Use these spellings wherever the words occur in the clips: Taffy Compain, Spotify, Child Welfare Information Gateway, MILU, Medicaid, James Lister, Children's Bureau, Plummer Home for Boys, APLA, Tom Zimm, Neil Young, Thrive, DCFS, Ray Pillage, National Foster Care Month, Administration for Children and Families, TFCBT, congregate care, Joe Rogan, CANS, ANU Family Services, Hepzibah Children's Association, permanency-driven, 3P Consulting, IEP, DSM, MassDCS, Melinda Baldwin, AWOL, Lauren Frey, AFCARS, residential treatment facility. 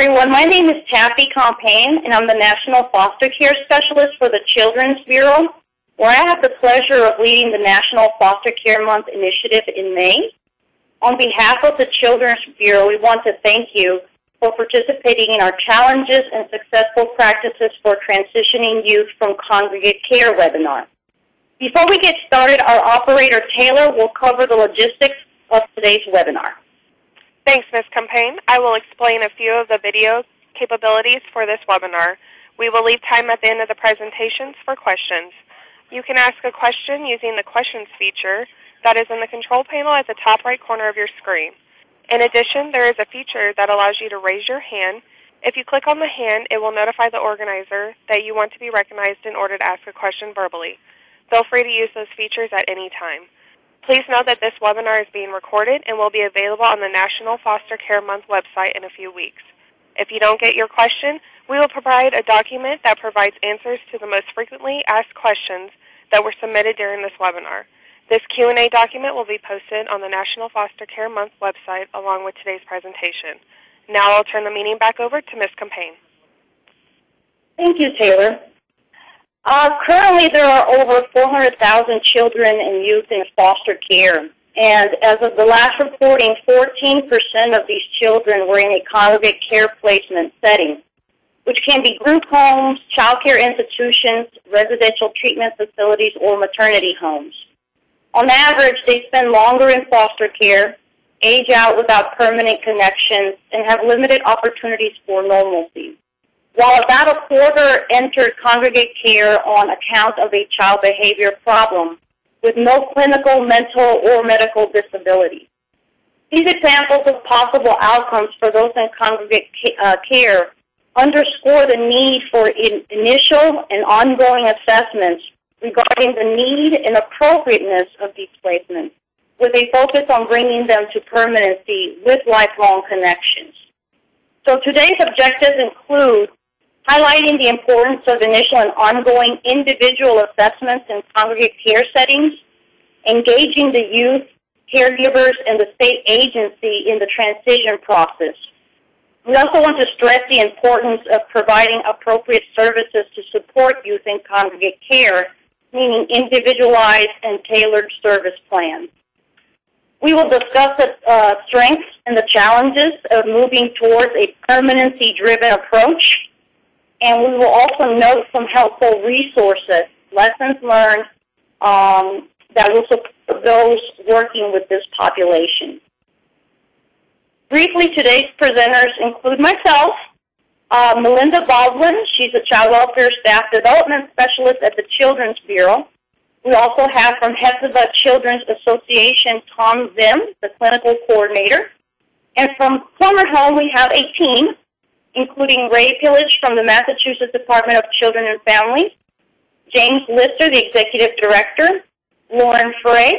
everyone. My name is Taffy Compain, and I'm the National Foster Care Specialist for the Children's Bureau, where I have the pleasure of leading the National Foster Care Month initiative in May. On behalf of the Children's Bureau, we want to thank you for participating in our Challenges and Successful Practices for Transitioning Youth from Congregate Care webinar. Before we get started, our operator, Taylor, will cover the logistics of today's webinar. Thanks, Ms. Compain. I will explain a few of the video capabilities for this webinar. We will leave time at the end of the presentations for questions. You can ask a question using the questions feature that is in the control panel at the top right corner of your screen. In addition, there is a feature that allows you to raise your hand. If you click on the hand, it will notify the organizer that you want to be recognized in order to ask a question verbally. Feel free to use those features at any time. Please note that this webinar is being recorded and will be available on the National Foster Care Month website in a few weeks. If you don't get your question, we will provide a document that provides answers to the most frequently asked questions that were submitted during this webinar. This Q&A document will be posted on the National Foster Care Month website along with today's presentation. Now I'll turn the meeting back over to Ms. Compain. Thank you, Taylor. Currently, there are over 400,000 children and youth in foster care. And as of the last reporting, 14% of these children were in a congregate care placement setting, which can be group homes, child care institutions, residential treatment facilities, or maternity homes. On average, they spend longer in foster care, age out without permanent connections, and have limited opportunities for normalcy. While about a quarter entered congregate care on account of a child behavior problem with no clinical, mental, or medical disability. These examples of possible outcomes for those in congregate care underscore the need for initial and ongoing assessments regarding the need and appropriateness of these placements, with a focus on bringing them to permanency with lifelong connections. So today's objectives include highlighting the importance of initial and ongoing individual assessments in congregate care settings, engaging the youth, caregivers, and the state agency in the transition process. We also want to stress the importance of providing appropriate services to support youth in congregate care, meaning individualized and tailored service plans. We will discuss the strengths and the challenges of moving towards a permanency-driven approach, and we will also note some helpful resources, lessons learned, that will support those working with this population. Briefly, today's presenters include myself, Melinda Baldwin. She's a Child Welfare Staff Development Specialist at the Children's Bureau. We also have from Hepzibah Children's Association, Tom Zimm, the Clinical Coordinator. And from Plummer Home, we have a team, including Ray Pillage from the Massachusetts Department of Children and Families, James Lister, the Executive Director, Lauren Frey,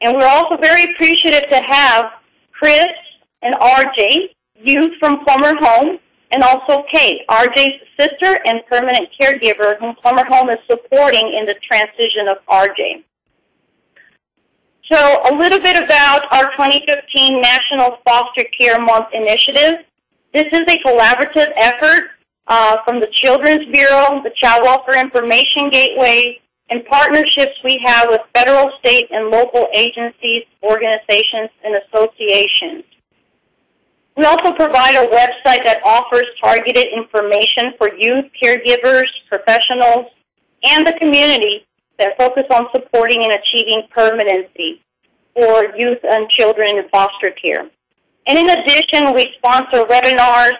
and we're also very appreciative to have Chris and RJ, youth from Plummer Home, and also Kate, RJ's sister and permanent caregiver, whom Plummer Home is supporting in the transition of RJ. So a little bit about our 2015 National Foster Care Month initiative. This is a collaborative effort from the Children's Bureau, the Child Welfare Information Gateway, and partnerships we have with federal, state, and local agencies, organizations, and associations. We also provide a website that offers targeted information for youth, caregivers, professionals, and the community that focus on supporting and achieving permanency for youth and children in foster care. And in addition, we sponsor webinars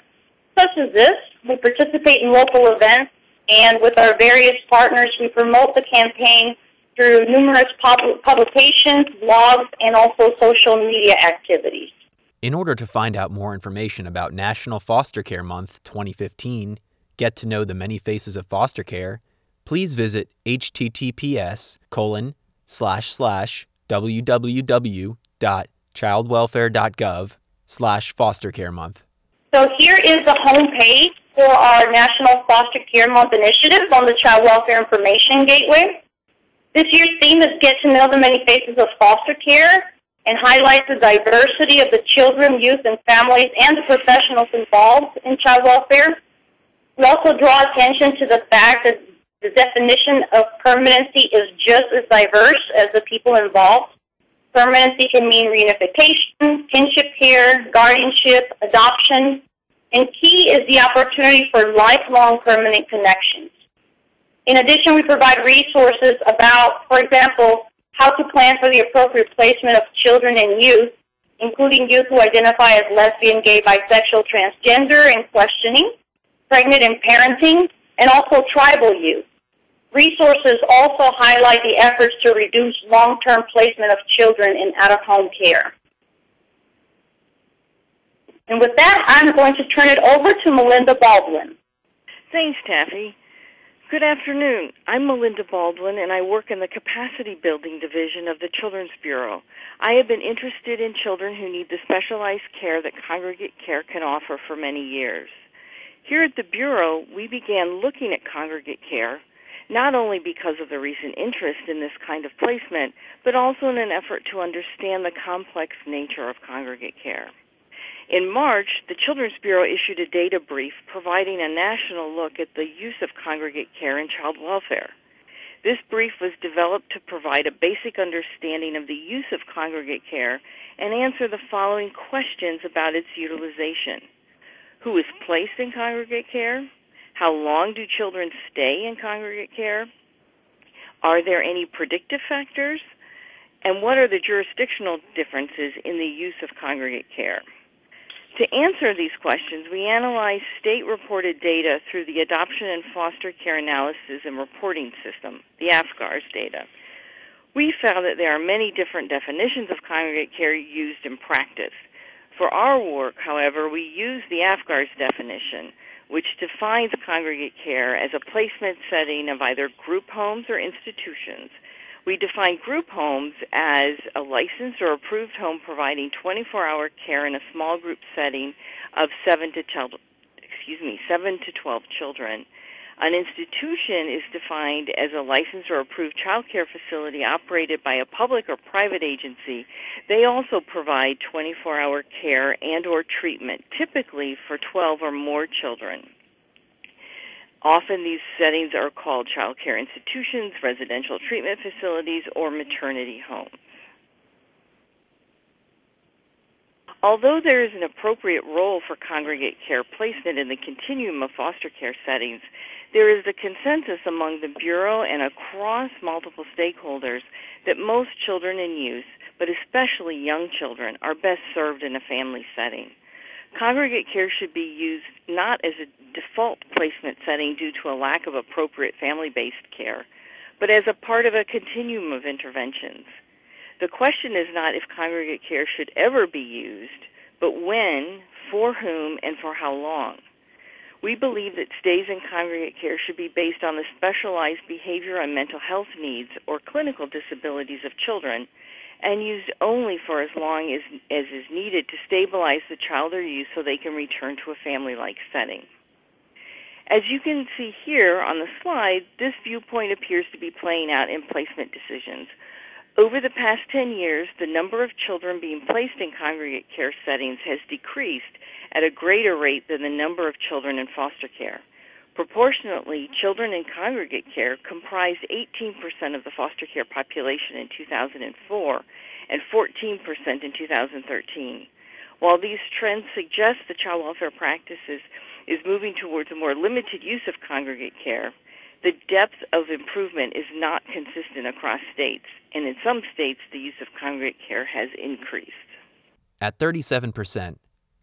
such as this. We participate in local events, and with our various partners, we promote the campaign through numerous publications, blogs, and also social media activities. In order to find out more information about National Foster Care Month 2015, get to know the many faces of foster care, please visit https://www.childwelfare.gov/fostercaremonth. So here is the homepage for our National Foster Care Month initiative on the Child Welfare Information Gateway. This year's theme is Get to Know the Many Faces of Foster Care. and highlight the diversity of the children, youth, and families and the professionals involved in child welfare. We also draw attention to the fact that the definition of permanency is just as diverse as the people involved. Permanency can mean reunification, kinship care, guardianship, adoption, and key is the opportunity for lifelong permanent connections. In addition, we provide resources about, for example, how to plan for the appropriate placement of children and youth, including youth who identify as lesbian, gay, bisexual, transgender, and questioning, pregnant and parenting, and also tribal youth. Resources also highlight the efforts to reduce long-term placement of children in out-of-home care. And with that, I'm going to turn it over to Melinda Baldwin. Thanks, Taffy. Good afternoon. I'm Melinda Baldwin, and I work in the Capacity Building Division of the Children's Bureau. I have been interested in children who need the specialized care that congregate care can offer for many years. Here at the Bureau, we began looking at congregate care, not only because of the recent interest in this kind of placement, but also in an effort to understand the complex nature of congregate care. In March, the Children's Bureau issued a data brief providing a national look at the use of congregate care in child welfare. This brief was developed to provide a basic understanding of the use of congregate care and answer the following questions about its utilization. Who is placed in congregate care? How long do children stay in congregate care? Are there any predictive factors? And what are the jurisdictional differences in the use of congregate care? To answer these questions, we analyzed state-reported data through the Adoption and Foster Care Analysis and Reporting System, the AFCARS data. We found that there are many different definitions of congregate care used in practice. For our work, however, we use the AFCARS definition, which defines congregate care as a placement setting of either group homes or institutions. We define group homes as a licensed or approved home providing 24-hour care in a small group setting of 7 to 12 children. An institution is defined as a licensed or approved child care facility operated by a public or private agency. They also provide 24-hour care and or treatment, typically for 12 or more children. Often these settings are called child care institutions, residential treatment facilities, or maternity homes. Although there is an appropriate role for congregate care placement in the continuum of foster care settings, there is a consensus among the Bureau and across multiple stakeholders that most children in youth, but especially young children, are best served in a family setting. Congregate care should be used not as a default placement setting due to a lack of appropriate family-based care, but as a part of a continuum of interventions. The question is not if congregate care should ever be used, but when, for whom, and for how long. We believe that stays in congregate care should be based on the specialized behavior and mental health needs or clinical disabilities of children and used only for as long as is needed to stabilize the child or youth so they can return to a family-like setting. As you can see here on the slide, this viewpoint appears to be playing out in placement decisions. Over the past 10 years, the number of children being placed in congregate care settings has decreased at a greater rate than the number of children in foster care. Proportionately, children in congregate care comprised 18% of the foster care population in 2004 and 14% in 2013. While these trends suggest the child welfare practices is moving towards a more limited use of congregate care, the depth of improvement is not consistent across states, and in some states, the use of congregate care has increased. At 37%,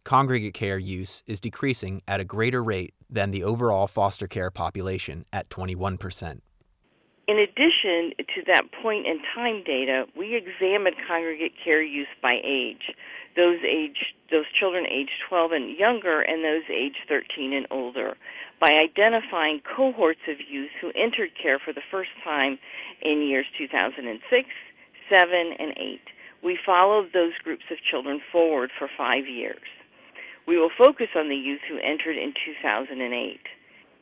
congregate care use is decreasing at a greater rate than the overall foster care population at 21%. In addition to that point in time data, we examined congregate care use by age, those children age 12 and younger and those age 13 and older, by identifying cohorts of youth who entered care for the first time in years 2006, 7, and 8. We followed those groups of children forward for 5 years. We will focus on the youth who entered in 2008.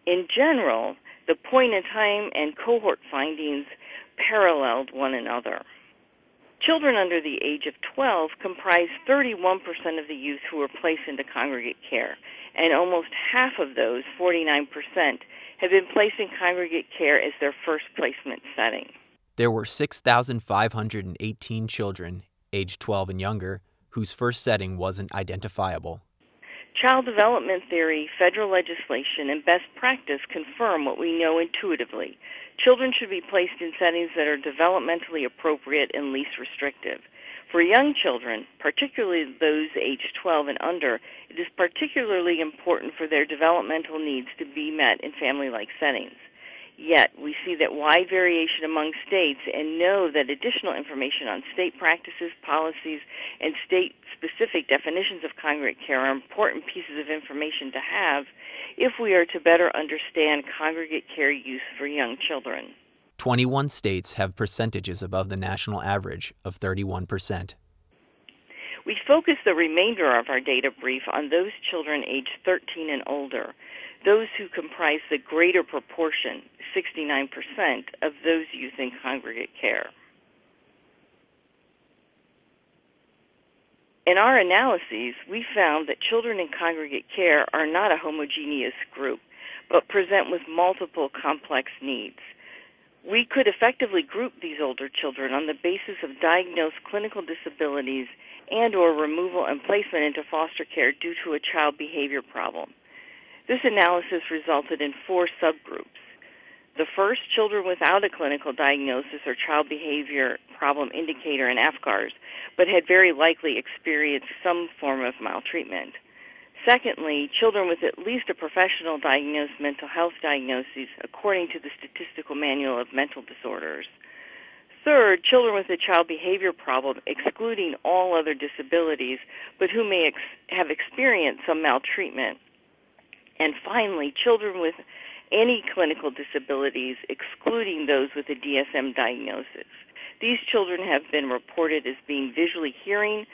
In general, the point in time and cohort findings paralleled one another. Children under the age of 12 comprise 31% of the youth who were placed into congregate care, and almost half of those, 49%, have been placed in congregate care as their first placement setting. There were 6,518 children, age 12 and younger, whose first setting wasn't identifiable. Child development theory, federal legislation, and best practice confirm what we know intuitively. Children should be placed in settings that are developmentally appropriate and least restrictive. For young children, particularly those aged 12 and under, it is particularly important for their developmental needs to be met in family-like settings. Yet, we see that wide variation among states and know that additional information on state practices, policies, and state-specific definitions of congregate care are important pieces of information to have if we are to better understand congregate care use for young children. 21 states have percentages above the national average of 31%. We focus the remainder of our data brief on those children aged 13 and older, those who comprise the greater proportion, 69%, of those youth in congregate care. In our analyses, we found that children in congregate care are not a homogeneous group, but present with multiple complex needs. We could effectively group these older children on the basis of diagnosed clinical disabilities and or removal and placement into foster care due to a child behavior problem. This analysis resulted in four subgroups. The first, children without a clinical diagnosis or child behavior problem indicator in AFCARS, but had very likely experienced some form of maltreatment. Secondly, children with at least a professional diagnosed mental health diagnosis according to the Statistical Manual of Mental Disorders. Third, children with a child behavior problem excluding all other disabilities, but who may have experienced some maltreatment. And finally, children with any clinical disabilities, excluding those with a DSM diagnosis. These children have been reported as being visually, hearing,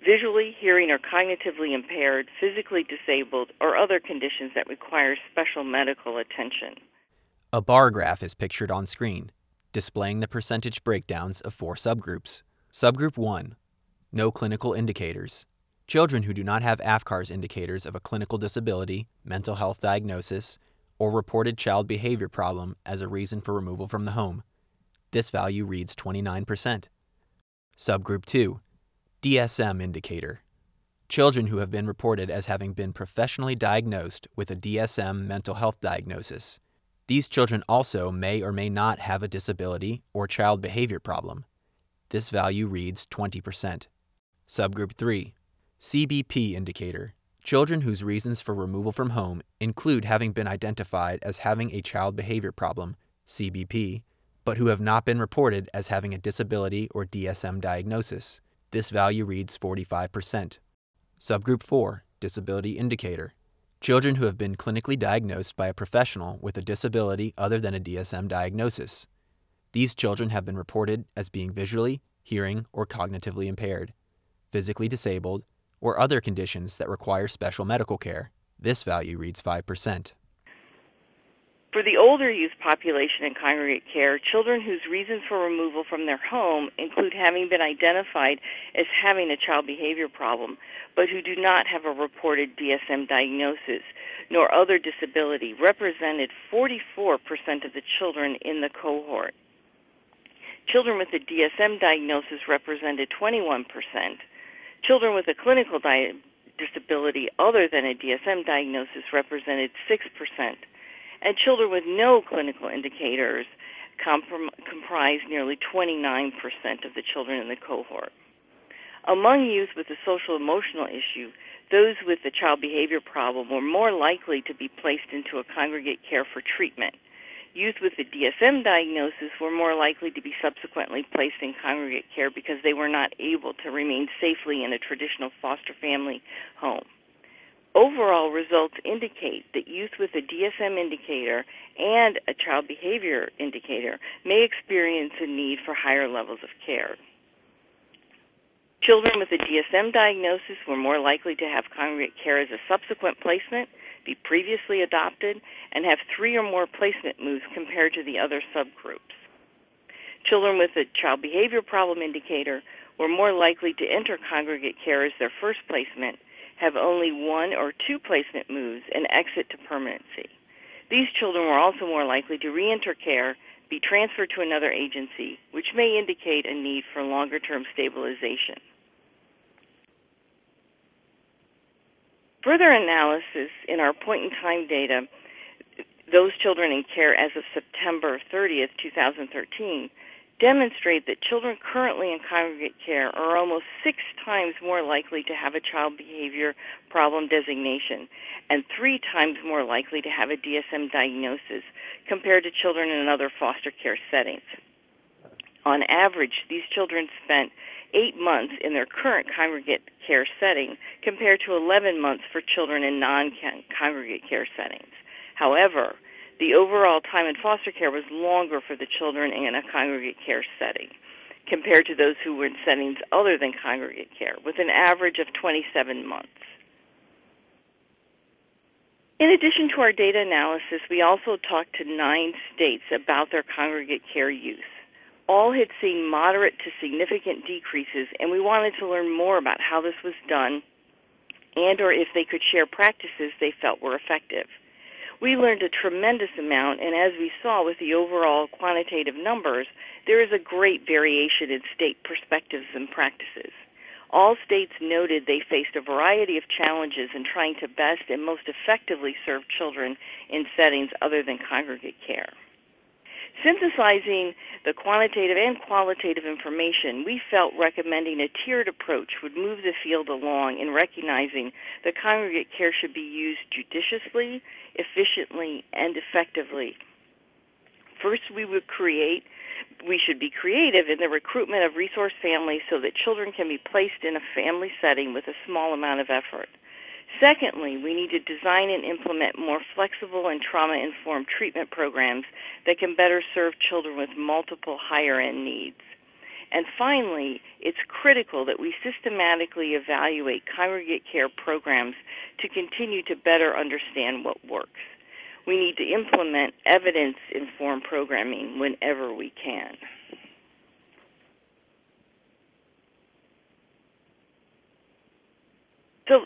or cognitively impaired, physically disabled, or other conditions that require special medical attention. A bar graph is pictured on screen, displaying the percentage breakdowns of four subgroups. Subgroup 1, no clinical indicators. Children who do not have AFCARS indicators of a clinical disability, mental health diagnosis, or reported child behavior problem as a reason for removal from the home. This value reads 29%. Subgroup 2, DSM indicator. Children who have been reported as having been professionally diagnosed with a DSM mental health diagnosis. These children also may or may not have a disability or child behavior problem. This value reads 20%. Subgroup 3, CBP indicator. Children whose reasons for removal from home include having been identified as having a child behavior problem, CBP, but who have not been reported as having a disability or DSM diagnosis. This value reads 45%. Subgroup 4, disability indicator. Children who have been clinically diagnosed by a professional with a disability other than a DSM diagnosis. These children have been reported as being visually, hearing, or cognitively impaired, physically disabled, or other conditions that require special medical care. This value reads 5%. For the older youth population in congregate care, children whose reasons for removal from their home include having been identified as having a child behavior problem, but who do not have a reported DSM diagnosis nor other disability, represented 44% of the children in the cohort. Children with a DSM diagnosis represented 21%. Children with a clinical disability other than a DSM diagnosis represented 6%, and children with no clinical indicators comprised nearly 29% of the children in the cohort. Among youth with a social-emotional issue, those with a child behavior problem were more likely to be placed into a congregate care for treatment. Youth with a DSM diagnosis were more likely to be subsequently placed in congregate care because they were not able to remain safely in a traditional foster family home. Overall results indicate that youth with a DSM indicator and a child behavior indicator may experience a need for higher levels of care. Children with a DSM diagnosis were more likely to have congregate care as a subsequent placement, be previously adopted, and have 3 or more placement moves compared to the other subgroups. Children with a child behavior problem indicator were more likely to enter congregate care as their first placement, have only one or two placement moves, and exit to permanency. These children were also more likely to re-enter care, be transferred to another agency, which may indicate a need for longer-term stabilization. Further analysis in our point-in-time data, those children in care as of September 30th, 2013, demonstrate that children currently in congregate care are almost 6 times more likely to have a child behavior problem designation and 3 times more likely to have a DSM diagnosis compared to children in other foster care settings. On average, these children spent 8 months in their current congregate care setting compared to 11 months for children in non-congregate care settings. However, the overall time in foster care was longer for the children in a congregate care setting compared to those who were in settings other than congregate care, with an average of 27 months. In addition to our data analysis, we also talked to 9 states about their congregate care use. All had seen moderate to significant decreases, and we wanted to learn more about how this was done and or if they could share practices they felt were effective. We learned a tremendous amount, and as we saw with the overall quantitative numbers, there is a great variation in state perspectives and practices. All states noted they faced a variety of challenges in trying to best and most effectively serve children in settings other than congregate care. Synthesizing the quantitative and qualitative information, we felt recommending a tiered approach would move the field along in recognizing that congregate care should be used judiciously, efficiently, and effectively. First, we should be creative in the recruitment of resource families so that children can be placed in a family setting with a small amount of effort. Secondly, we need to design and implement more flexible and trauma-informed treatment programs that can better serve children with multiple higher-end needs. And finally, it's critical that we systematically evaluate congregate care programs to continue to better understand what works. We need to implement evidence-informed programming whenever we can. So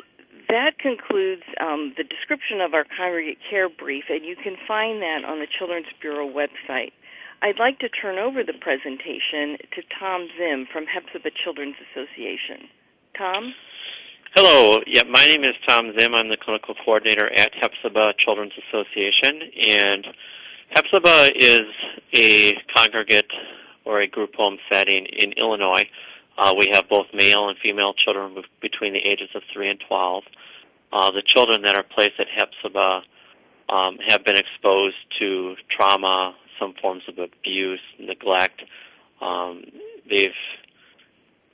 that concludes the description of our congregate care brief, and you can find that on the Children's Bureau website. I'd like to turn over the presentation to Tom Zimm from Hepzibah Children's Association. Tom? Hello. Yeah, my name is Tom Zimm. I'm the clinical coordinator at Hepzibah Children's Association, and Hepzibah is a congregate or a group home setting in Illinois. We have both male and female children between the ages of 3 and 12. The children that are placed at Hepzibah have been exposed to trauma, some forms of abuse, neglect. They've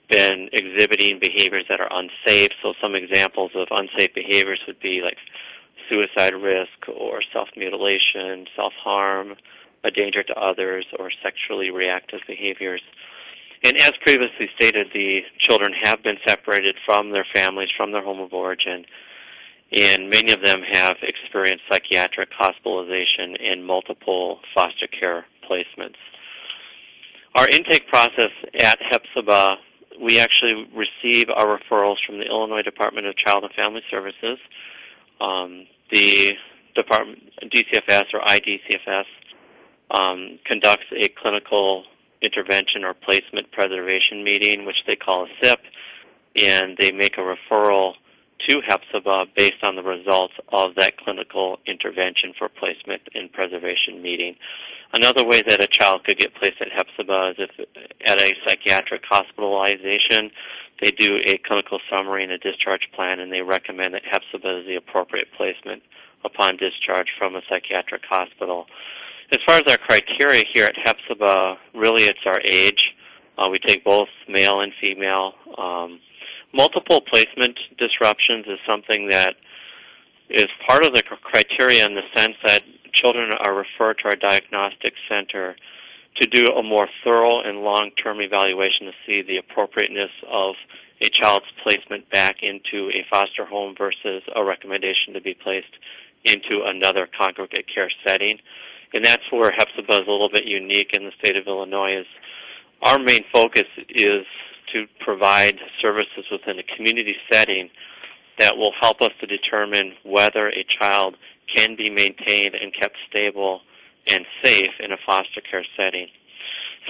been exhibiting behaviors that are unsafe. So some examples of unsafe behaviors would be like suicide risk or self-mutilation, self-harm, a danger to others, or sexually reactive behaviors. And as previously stated, the children have been separated from their families, from their home of origin, and many of them have experienced psychiatric hospitalization and multiple foster care placements. Our intake process at Hepzibah, we actually receive our referrals from the Illinois Department of Child and Family Services. The department, DCFS or IDCFS, conducts a clinical intervention or placement preservation meeting, which they call a SIP, and they make a referral to Hepzibah based on the results of that clinical intervention for placement and preservation meeting. Another way that a child could get placed at Hepzibah is if at a psychiatric hospitalization, they do a clinical summary and a discharge plan, and they recommend that Hepzibah is the appropriate placement upon discharge from a psychiatric hospital. As far as our criteria here at Hepzibah, really it's our age. We take both male and female. Multiple placement disruptions is something that is part of the criteria in the sense that children are referred to our diagnostic center to do a more thorough and long-term evaluation to see the appropriateness of a child's placement back into a foster home versus a recommendation to be placed into another congregate care setting. And that's where Hepzibah is a little bit unique in the state of Illinois, is Our main focus is to provide services within a community setting that will help us to determine whether a child can be maintained and kept stable and safe in a foster care setting.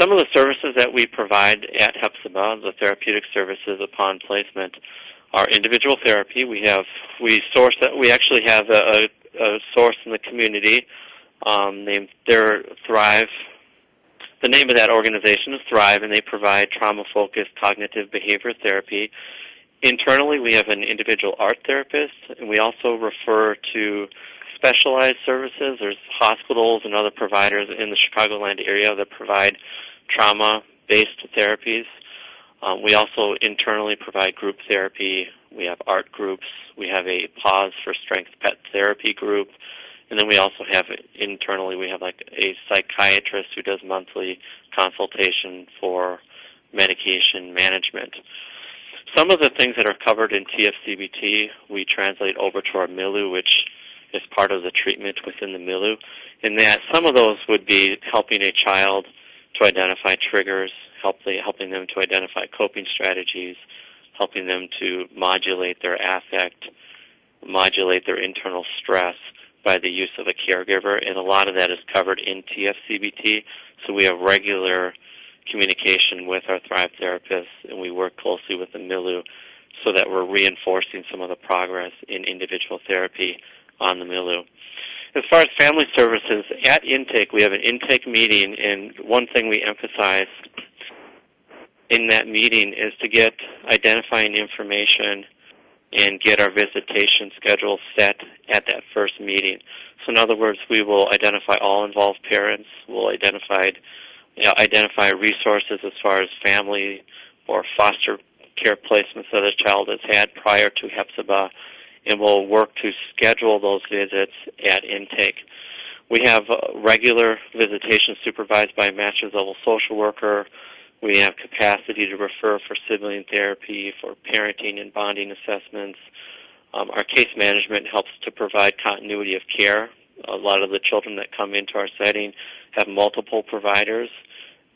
Some of the services that we provide at Hepzibah, the therapeutic services upon placement, are individual therapy. We actually have a source in the community named Thrive. The name of that organization is Thrive, and they provide trauma-focused cognitive behavior therapy. Internally, we have an individual art therapist, and we also refer to specialized services. There's hospitals and other providers in the Chicagoland area that provide trauma-based therapies. We also internally provide group therapy. We have art groups. We have a Pause for Strength pet therapy group. And then we also have, internally, we have like a psychiatrist who does monthly consultation for medication management. Some of the things that are covered in TFCBT, we translate over to our MILU, which is part of the treatment within the MILU, in that some of those would be helping a child to identify triggers, helping them to identify coping strategies, helping them to modulate their affect, modulate their internal stress by the use of a caregiver, and a lot of that is covered in TFCBT. So we have regular communication with our Thrive therapists, and we work closely with the MILU so that we're reinforcing some of the progress in individual therapy on the MILU. As far as family services, at intake, we have an intake meeting, and one thing we emphasize in that meeting is to get identifying information and get our visitation schedule set at that first meeting. So in other words, we will identify all involved parents, we'll identify resources as far as family or foster care placements that a child has had prior to Hepzibah, and we'll work to schedule those visits at intake. We have regular visitation supervised by a master's level social worker. We have capacity to refer for sibling therapy, for parenting and bonding assessments. Our case management helps to provide continuity of care. A lot of the children that come into our setting have multiple providers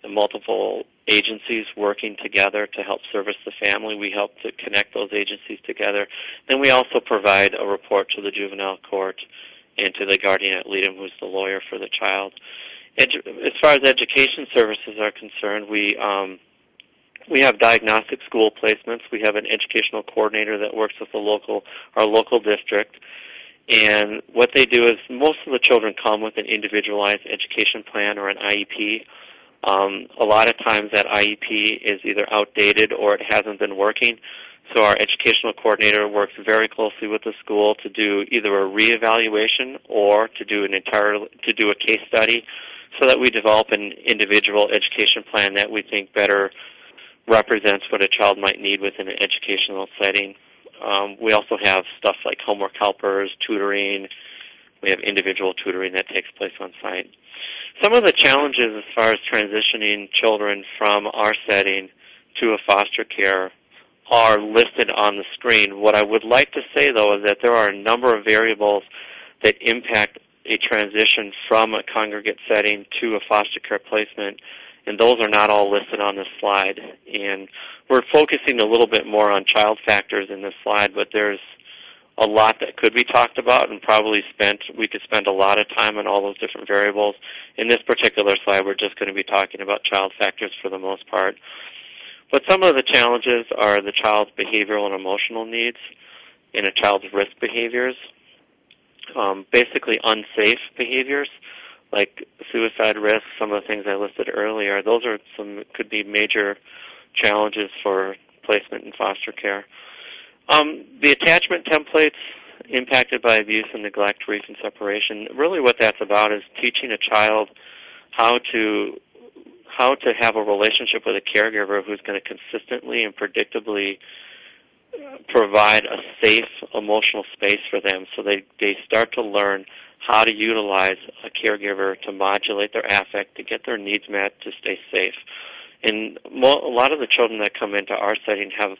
and multiple agencies working together to help service the family. We help to connect those agencies together. Then we also provide a report to the juvenile court and to the guardian ad litem, who's the lawyer for the child. As far as education services are concerned, we have diagnostic school placements. We have an educational coordinator that works with our local district. And what they do is most of the children come with an individualized education plan or an IEP. A lot of times that IEP is either outdated or it hasn't been working. So our educational coordinator works very closely with the school to do either a reevaluation or to do a case study, so that we develop an individual education plan that we think better represents what a child might need within an educational setting. We also have stuff like homework helpers, tutoring. We have individual tutoring that takes place on site. Some of the challenges as far as transitioning children from our setting to a foster care are listed on the screen. What I would like to say, though, is that there are a number of variables that impact a transition from a congregate setting to a foster care placement, and those are not all listed on this slide. And we're focusing a little bit more on child factors in this slide, but there's a lot that could be talked about, and we could spend a lot of time on all those different variables. In this particular slide, we're just going to be talking about child factors for the most part. But some of the challenges are the child's behavioral and emotional needs and a child's risk behaviors. Basically unsafe behaviors like suicide risk, some of the things I listed earlier, those are could be major challenges for placement in foster care. The attachment templates impacted by abuse and neglect, grief, and separation, really what that's about is teaching a child how to have a relationship with a caregiver who's going to consistently and predictably provide a safe emotional space for them, so they start to learn how to utilize a caregiver to modulate their affect, to get their needs met, to stay safe. And a lot of the children that come into our setting have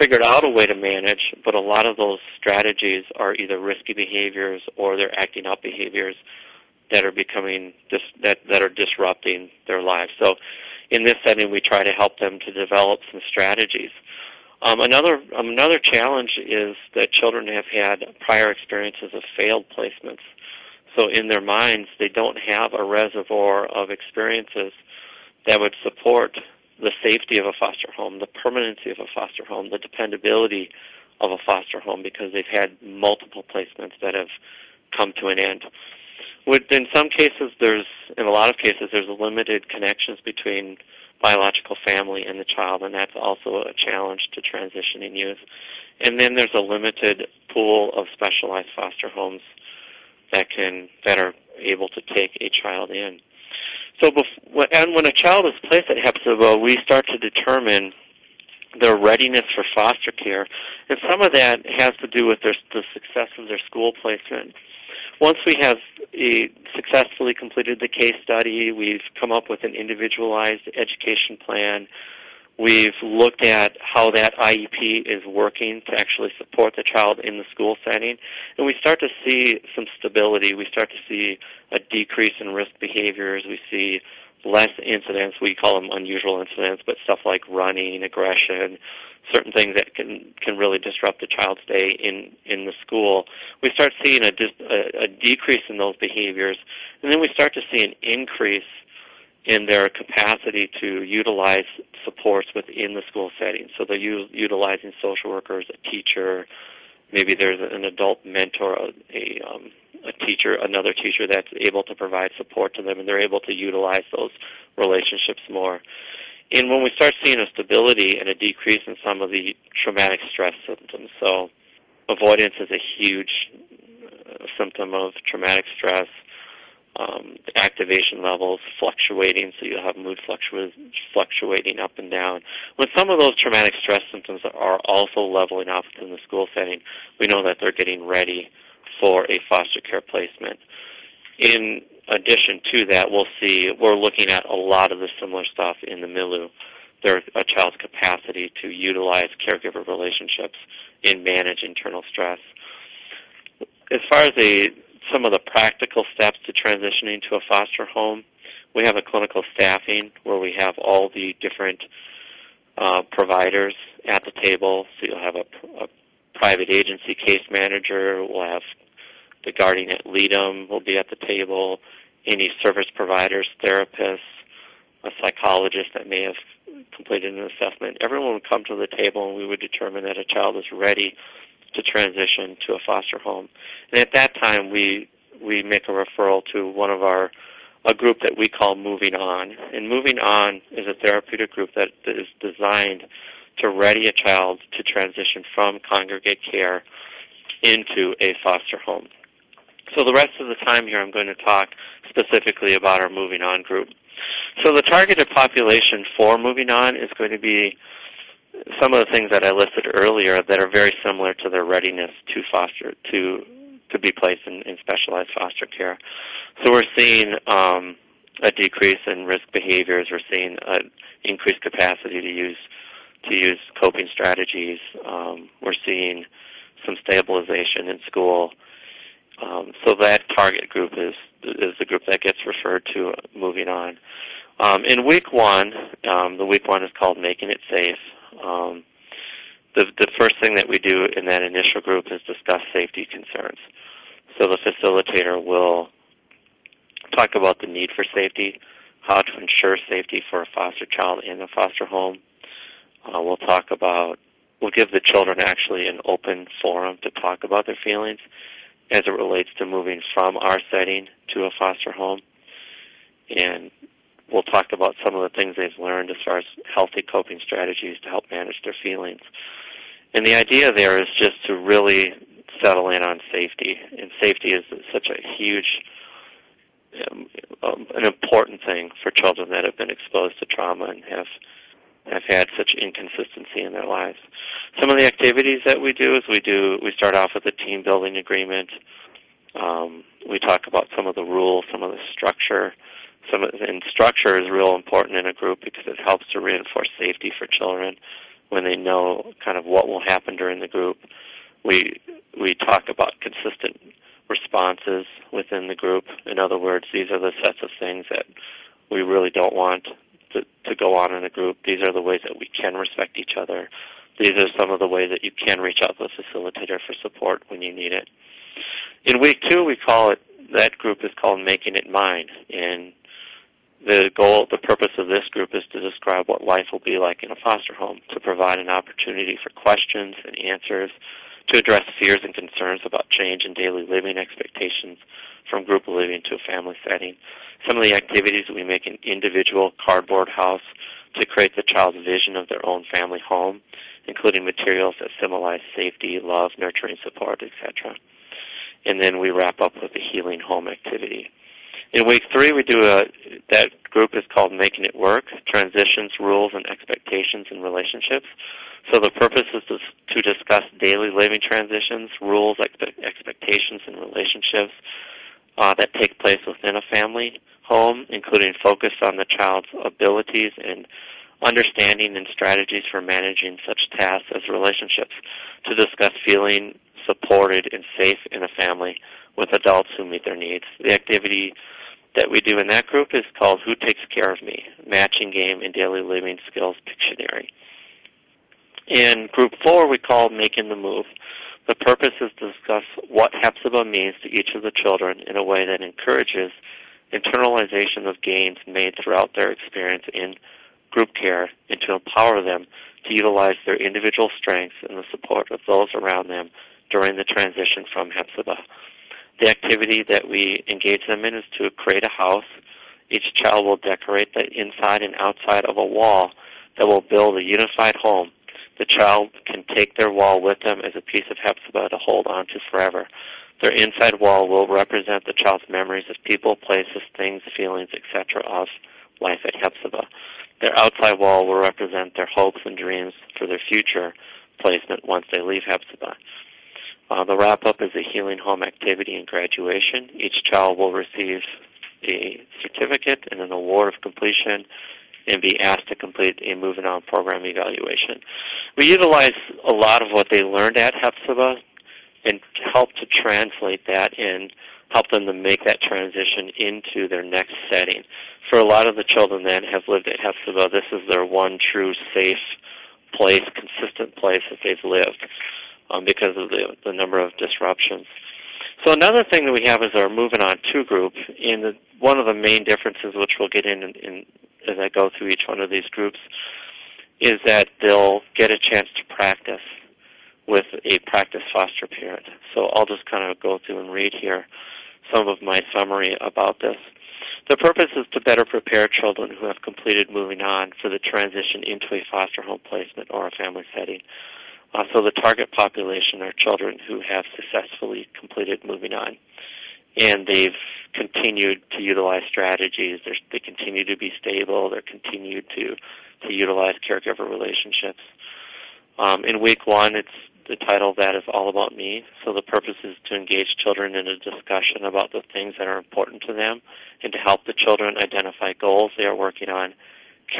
figured out a way to manage, but a lot of those strategies are either risky behaviors or they're acting out behaviors that are disrupting their lives. So in this setting, we try to help them to develop some strategies. Another challenge is that children have had prior experiences of failed placements. So in their minds, they don't have a reservoir of experiences that would support the safety of a foster home, the permanency of a foster home, the dependability of a foster home, because they've had multiple placements that have come to an end. In some cases, in a lot of cases, there's limited connections between biological family and the child, and that's also a challenge to transitioning youth. And then there's a limited pool of specialized foster homes that are able to take a child in. So, when a child is placed at Hepzibah, we start to determine their readiness for foster care, and some of that has to do with the success of their school placement. Once we have successfully completed the case study, we've come up with an individualized education plan, we've looked at how that IEP is working to actually support the child in the school setting, and we start to see some stability. We start to see a decrease in risk behaviors. We see less incidents. We call them unusual incidents, but stuff like running, aggression, certain things that can really disrupt the child's day in the school. We start seeing a decrease in those behaviors, and then we start to see an increase in their capacity to utilize supports within the school setting. So they're utilizing social workers, a teacher, maybe there's an adult mentor, a teacher, another teacher that's able to provide support to them, and they're able to utilize those relationships more. And when we start seeing a stability and a decrease in some of the traumatic stress symptoms, so avoidance is a huge symptom of traumatic stress, activation levels fluctuating, so you'll have mood fluctuating up and down. When some of those traumatic stress symptoms are also leveling off in the school setting, we know that they're getting ready for a foster care placement. In addition to that, we're looking at a lot of the similar stuff in the MILU. There's a child's capacity to utilize caregiver relationships and manage internal stress. As far as some of the practical steps to transitioning to a foster home, we have a clinical staffing where we have all the different providers at the table. So you'll have a private agency case manager, we'll have the guardian ad litem will be at the table, any service providers, therapists, a psychologist that may have completed an assessment. Everyone would come to the table, and we would determine that a child is ready to transition to a foster home. And at that time, we make a referral to a group that we call Moving On. And Moving On is a therapeutic group that is designed to ready a child to transition from congregate care into a foster home. So the rest of the time here I'm going to talk specifically about our Moving On group. So the targeted population for Moving On is going to be some of the things that I listed earlier that are very similar to their readiness to foster, to be placed in specialized foster care. So we're seeing a decrease in risk behaviors. We're seeing an increased capacity to use coping strategies. We're seeing some stabilization in school. So that target group is the group that gets referred to Moving On. In week one, the week one is called Making It Safe. The first thing that we do in that initial group is discuss safety concerns. So the facilitator will talk about the need for safety, how to ensure safety for a foster child in a foster home. We'll give the children actually an open forum to talk about their feelings as it relates to moving from our setting to a foster home. And we'll talk about some of the things they've learned as far as healthy coping strategies to help manage their feelings. And the idea there is just to really settle in on safety. And safety is such a huge, an important thing for children that have been exposed to trauma and have had such inconsistency in their lives. Some of the activities that we do is we start off with a team building agreement. We talk about some of the rules, some of the structure. And structure is real important in a group because it helps to reinforce safety for children when they know kind of what will happen during the group. We talk about consistent responses within the group. In other words, these are the sets of things that we really don't want to go on in a group. These are the ways that we can respect each other. These are some of the ways that you can reach out to a facilitator for support when you need it. In week two, we call it, that group is called Making It Mine. And the goal, the purpose of this group is to describe what life will be like in a foster home, to provide an opportunity for questions and answers, to address fears and concerns about change in daily living expectations from group living to a family setting. Some of the activities that we make an individual cardboard house to create the child's vision of their own family home, including materials that symbolize safety, love, nurturing, support, etc. And then we wrap up with the healing home activity. In week three, we do that group is called Making It Work, Transitions, Rules, and Expectations in Relationships. So the purpose is to discuss daily living transitions, rules, expectations, and relationships that take place within a family home, including focus on the child's abilities and understanding and strategies for managing such tasks as relationships, to discuss feeling supported and safe in a family with adults who meet their needs. The activity that we do in that group is called Who Takes Care of Me? Matching Game and Daily Living Skills Dictionary. In group four, we call Making the Move. The purpose is to discuss what Hepzibah means to each of the children in a way that encourages internalization of gains made throughout their experience in group care, and to empower them to utilize their individual strengths and the support of those around them during the transition from Hepzibah. The activity that we engage them in is to create a house. Each child will decorate the inside and outside of a wall that will build a unified home. The child can take their wall with them as a piece of Hepzibah to hold on to forever. Their inside wall will represent the child's memories of people, places, things, feelings, etc. of life at Hepzibah. Their outside wall will represent their hopes and dreams for their future placement once they leave Hepzibah. The wrap-up is a healing home activity and graduation. Each child will receive a certificate and an award of completion and be asked to complete a moving on program evaluation. We utilize a lot of what they learned at Hepzibah and help to translate that and help them to make that transition into their next setting. For a lot of the children that have lived at Hepzibah, this is their one true safe place, consistent place that they've lived because of the number of disruptions. So another thing that we have is our Moving On 2 group, and one of the main differences, which we'll get in as I go through each one of these groups, is that they'll get a chance to practice with a practice foster parent. So I'll just kind of go through and read here some of my summary about this. The purpose is to better prepare children who have completed moving on for the transition into a foster home placement or a family setting. So the target population are children who have successfully completed moving on, and they've continued to utilize strategies. They continue to be stable. They continue to utilize caregiver relationships. In week one, it's the title of that is All About Me. So the purpose is to engage children in a discussion about the things that are important to them and to help the children identify goals they are working on,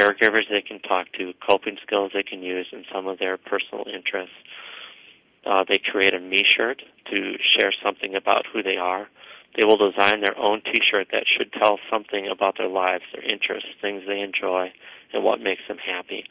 caregivers they can talk to, coping skills they can use, and some of their personal interests. They create a me shirt to share something about who they are. They will design their own T-shirt that should tell something about their lives, their interests, things they enjoy, and what makes them happy.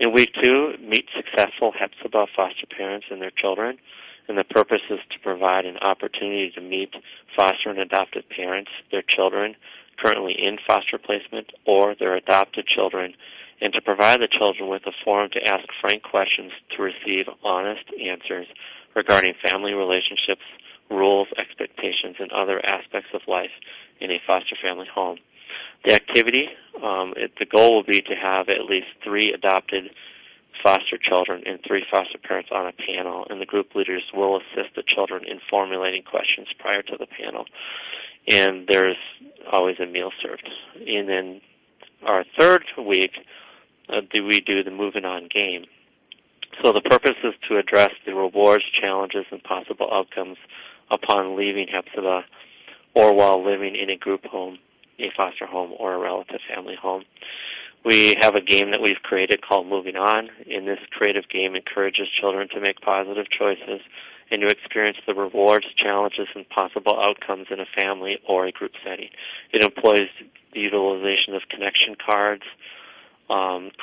In week two, meet successful Hepzibah foster parents and their children, and the purpose is to provide an opportunity to meet foster and adoptive parents, their children currently in foster placement, or their adopted children, and to provide the children with a forum to ask frank questions to receive honest answers regarding family relationships, rules, expectations, and other aspects of life in a foster family home. The activity, the goal will be to have at least 3 adopted foster children and 3 foster parents on a panel, and the group leaders will assist the children in formulating questions prior to the panel. And there's always a meal served. And then our third week, we do the Moving On game. So the purpose is to address the rewards, challenges, and possible outcomes upon leaving Hepzibah or while living in a group home, a foster home, or a relative family home. We have a game that we've created called Moving On, and this creative game encourages children to make positive choices and to experience the rewards, challenges, and possible outcomes in a family or a group setting. It employs the utilization of connection cards,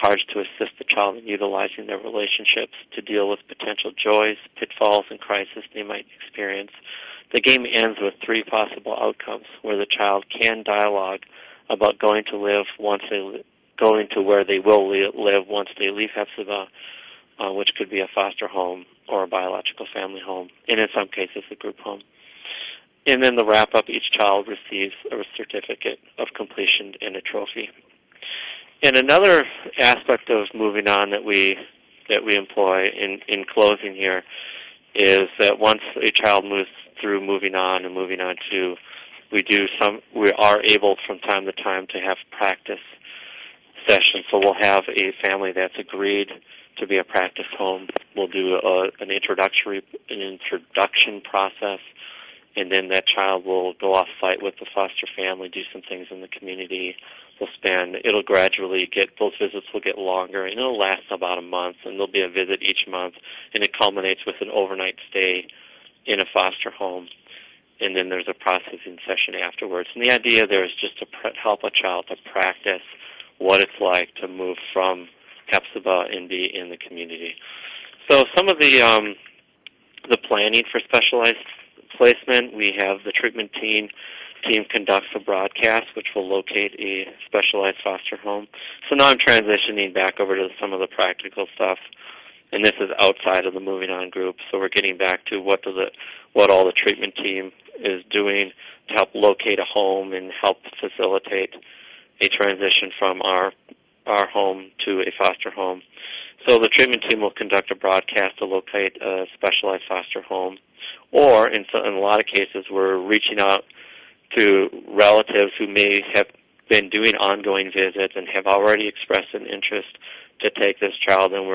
CARS to assist the child in utilizing their relationships to deal with potential joys, pitfalls, and crises they might experience. The game ends with 3 possible outcomes where the child can dialogue about going to where they will live once they leave Hepzibah, which could be a foster home or a biological family home, and in some cases a group home. And then the wrap-up, each child receives a certificate of completion and a trophy. And another aspect of moving on that we employ in closing here is that once a child moves through moving on and moving on to, we are able from time to time to have practice sessions. So we'll have a family that's agreed to be a practice home. We'll do an introduction process, and then that child will go off-site with the foster family, do some things in the community. It'll gradually get, those visits will get longer, and it'll last about a month, and there'll be a visit each month, and it culminates with an overnight stay in a foster home, and then there's a processing session afterwards. And the idea there is just to help a child to practice what it's like to move from Hepzibah and be in the community. So some of the planning for specialized placement, we have the treatment team conducts a broadcast, which will locate a specialized foster home. So now I'm transitioning back over to some of the practical stuff, and this is outside of the moving on group. So we're getting back to what all the treatment team is doing to help locate a home and help facilitate a transition from our home to a foster home. So the treatment team will conduct a broadcast to locate a specialized foster home, or in a lot of cases we're reaching out to relatives who may have been doing ongoing visits and have already expressed an interest to take this child, and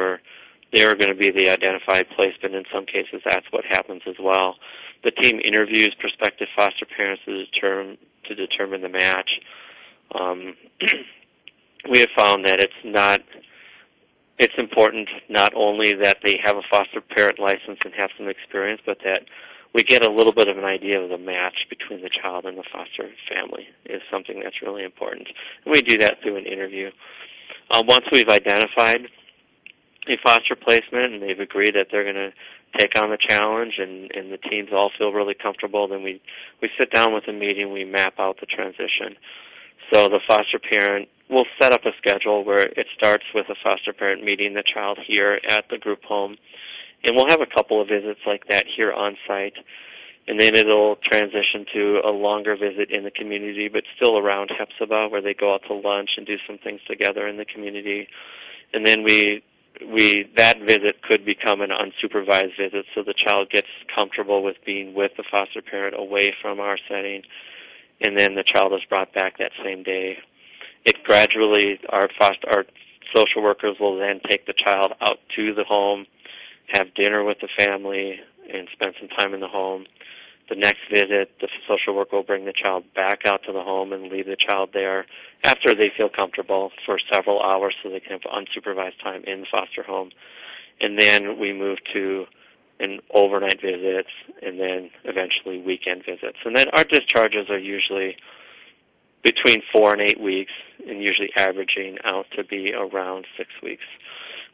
they're going to be the identified placement. In some cases, that's what happens as well. The team interviews prospective foster parents to determine the match. We have found that it's important not only that they have a foster parent license and have some experience, but that we get a little bit of an idea of the match between the child and the foster family is something that's really important. And we do that through an interview. Once we've identified a foster placement and they've agreed that they're going to take on the challenge and the teams all feel really comfortable, then we sit down with a meeting, we map out the transition. So the foster parent will set up a schedule where it starts with a foster parent meeting the child here at the group home. And we'll have a couple of visits like that here on site, and then it'll transition to a longer visit in the community, but still around Hepzibah, where they go out to lunch and do some things together in the community. And then that visit could become an unsupervised visit, so the child gets comfortable with being with the foster parent away from our setting, and then the child is brought back that same day. It gradually, our social workers will then take the child out to the home, have dinner with the family, and spend some time in the home. The next visit, the social worker will bring the child back out to the home and leave the child there after they feel comfortable for several hours so they can have unsupervised time in the foster home. And then we move to an overnight visits and then eventually weekend visits. And then our discharges are usually between 4 and 8 weeks and usually averaging out to be around 6 weeks.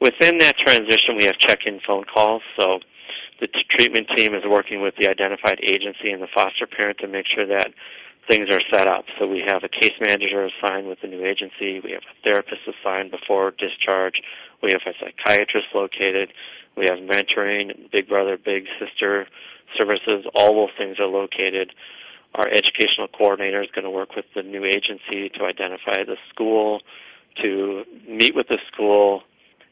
Within that transition, we have check-in phone calls. So the treatment team is working with the identified agency and the foster parent to make sure that things are set up. So we have a case manager assigned with the new agency. We have a therapist assigned before discharge. We have a psychiatrist located. We have mentoring, big brother, big sister services. All those things are located. Our educational coordinator is going to work with the new agency to identify the school, to meet with the school,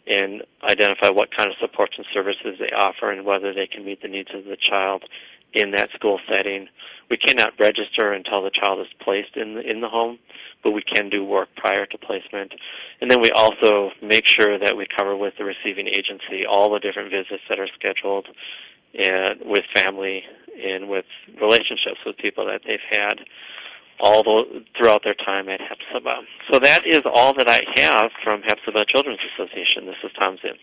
and identify what kind of supports and services they offer and whether they can meet the needs of the child in that school setting. We cannot register until the child is placed in the home, but we can do work prior to placement. And then we also make sure that we cover with the receiving agency all the different visits that are scheduled and with family and with relationships with people that they've had throughout their time at Hepzibah. So that is all that I have from Hepzibah Children's Association. This is Tom Zimm.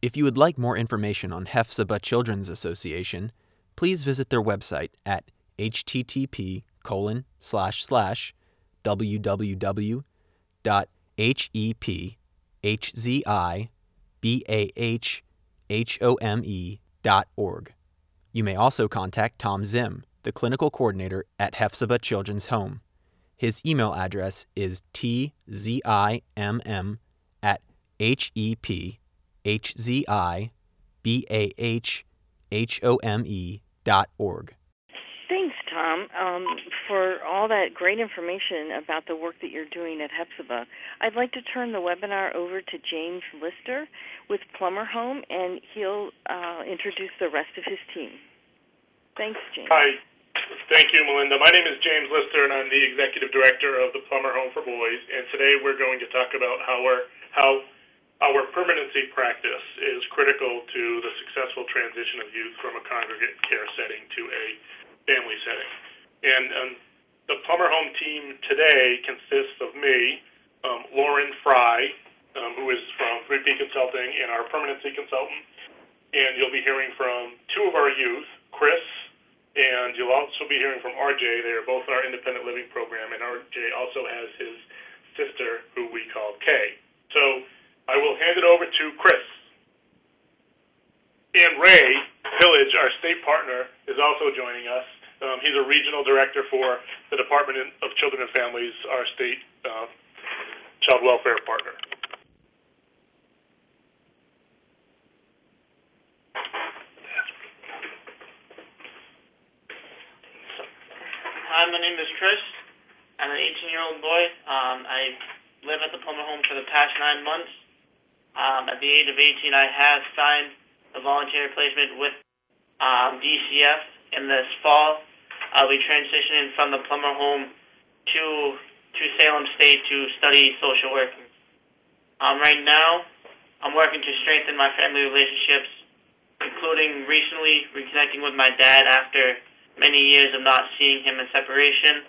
If you would like more information on Hepzibah Children's Association, please visit their website at http://www.hepzibahchildrensassociation.org. HEP, HZI, BAH, HOME.org. You may also contact Tom Zimm, the clinical coordinator at Hepzibah Children's Home. His email address is tzimm@hephzibahhome.org. Thanks, Tom, for all that great information about the work that you're doing at Hepzibah. I'd like to turn the webinar over to James Lister with Plummer Home, and he'll introduce the rest of his team. Thanks, James. Hi. Thank you, Melinda. My name is James Lister, and I'm the Executive Director of the Plummer Home for Boys, and today we're going to talk about how our permanency practice is critical to the successful transition of youth from a congregate care setting to a family setting. And the Plummer Home team today consists of me, Lauren Frey, who is from 3P Consulting, and our permanency consultant. And you'll be hearing from two of our youth, Chris, and you'll also be hearing from RJ. They are both in our independent living program, and RJ also has his sister, who we call Kay. So I will hand it over to Chris. And Ray Pillage, our state partner, is also joining us. He's a regional director for the Department of Children and Families, our state child welfare partner. Hi, my name is Chris. I'm an 18-year-old boy. I live at the Plummer Home for the past 9 months. At the age of 18, I have signed a voluntary placement with DCF. And this fall, I'll be transitioning from the Plummer Home to Salem State to study social work. Right now, I'm working to strengthen my family relationships, including recently reconnecting with my dad after many years of not seeing him in separation.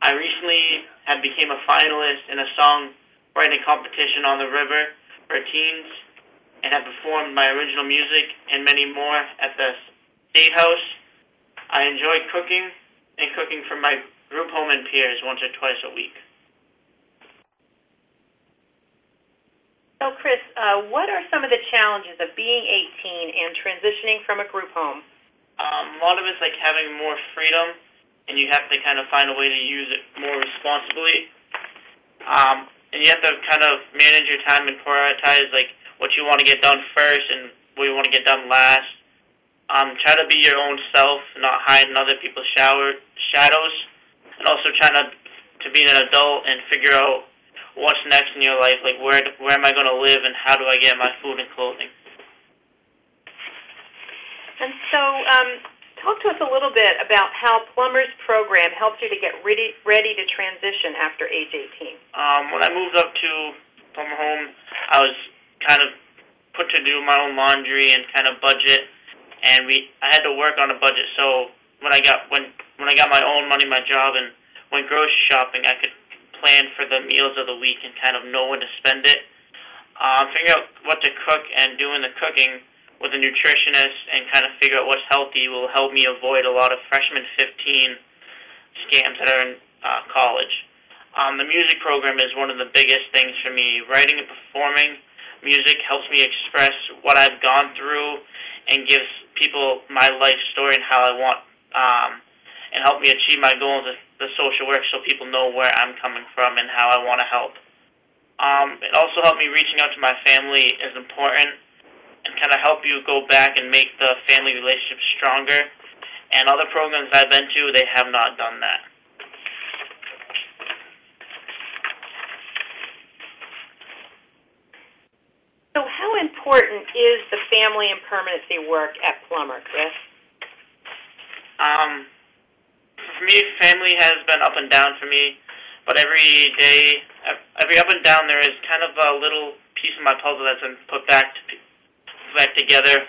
I recently had became a finalist in a song writing competition on the river for teens, and have performed my original music and many more at the State House. I enjoy cooking and cooking for my group home and peers once or twice a week. So Chris, what are some of the challenges of being 18 and transitioning from a group home? A lot of it's like having more freedom, and you have to kind of find a way to use it more responsibly. And you have to kind of manage your time and prioritize, like, what you want to get done first and what you want to get done last. Try to be your own self, not hide in other people's shadows, and also try to be an adult and figure out what's next in your life, like where am I going to live and how do I get my food and clothing. And so talk to us a little bit about how Plummer's program helped you to get ready to transition after age 18. When I moved up to Plummer Home, I was kind of put to do my own laundry and kind of budget, and I had to work on a budget. So when I got my own money, my job, and went grocery shopping, I could plan for the meals of the week and kind of know when to spend it. Figure out what to cook and doing the cooking with a nutritionist and kind of figure out what's healthy will help me avoid a lot of freshman 15 scams that are in college. The music program is one of the biggest things for me. Writing and performing music helps me express what I've gone through and gives people my life story and how I want, and help me achieve my goals of the social work so people know where I'm coming from and how I want to help. It also helped me reaching out to my family is important, and kind of help you go back and make the family relationship stronger. And other programs I've been to, they have not done that. So how important is the family and permanency work at Plummer, Chris? For me, family has been up and down for me, but every day, every up and down, there is kind of a little piece of my puzzle that's been put back to back together.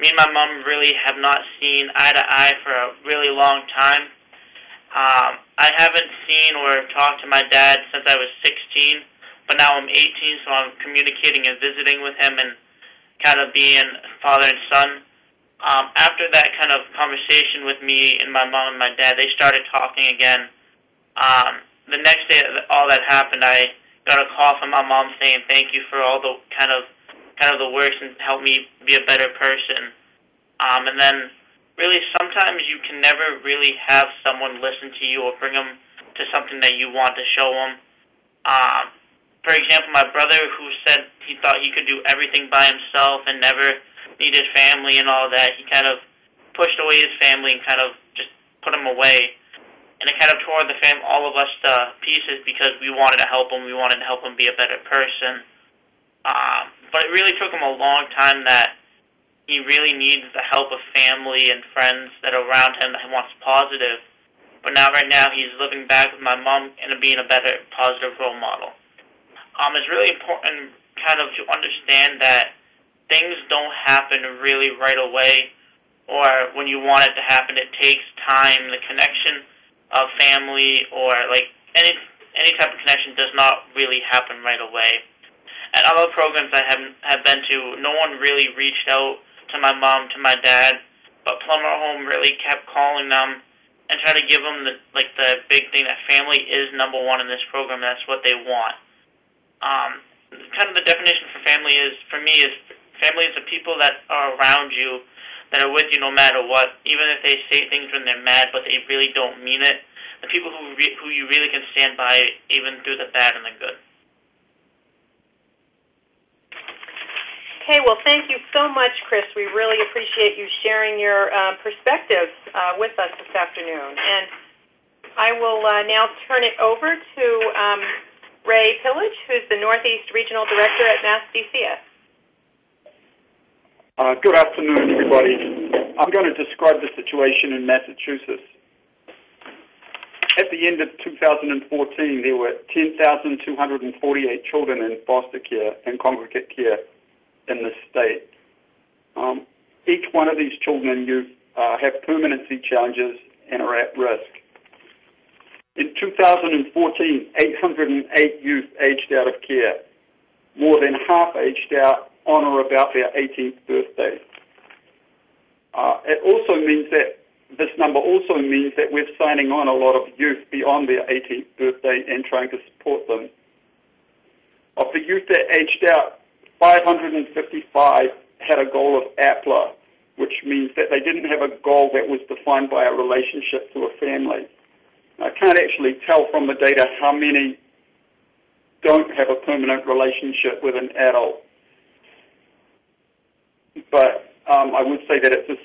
Me and my mom really have not seen eye to eye for a really long time. I haven't seen or talked to my dad since I was 16, but now I'm 18, so I'm communicating and visiting with him and kind of being father and son. After that kind of conversation with me and my mom and my dad, they started talking again. The next day all that happened, I got a call from my mom saying thank you for all the kind of the work and helped me be a better person. And then really sometimes you can never really have someone listen to you or bring them to something that you want to show them. For example, my brother, who said he thought he could do everything by himself and never need his family and all that, he kind of pushed away his family and kind of just put him away. And it kind of tore the family, all of us, to pieces because we wanted to help him. We wanted to help him be a better person. But it really took him a long time that he really needs the help of family and friends that are around him that he wants positive. But now, right now, he's living back with my mom and being a better, positive role model. It's really important kind of to understand that things don't happen really right away, or when you want it to happen, it takes time. The connection of family or like any type of connection does not really happen right away. At other programs I have been to, no one really reached out to my mom, to my dad, but Plummer Home really kept calling them and try to give them the big thing that family is number one in this program. That's what they want. Kind of the definition for family is, for me, is family is the people that are around you, that are with you no matter what, even if they say things when they're mad, but they really don't mean it. The people who you really can stand by, even through the bad and the good. Okay, well, thank you so much, Chris. We really appreciate you sharing your perspectives with us this afternoon. And I will now turn it over to Ray Pillage, who's the Northeast Regional Director at MassDCS. Good afternoon, everybody. I'm going to describe the situation in Massachusetts. At the end of 2014, there were 10,248 children in foster care and congregate care in the state. Each one of these children and youth have permanency challenges and are at risk. In 2014, 808 youth aged out of care. More than half aged out on or about their 18th birthday. It also means that this number also means that we're signing on a lot of youth beyond their 18th birthday and trying to support them. Of the youth that aged out, 555 had a goal of APLA, which means that they didn't have a goal that was defined by a relationship to a family. I can't actually tell from the data how many don't have a permanent relationship with an adult. But I would say that it's a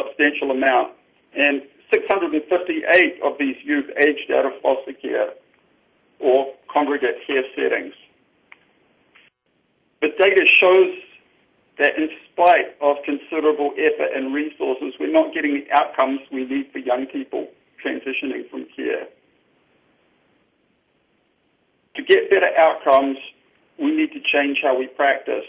substantial amount. And 658 of these youth aged out of foster care or congregate care settings. The data shows that in spite of considerable effort and resources, we're not getting the outcomes we need for young people transitioning from care. To get better outcomes, we need to change how we practice.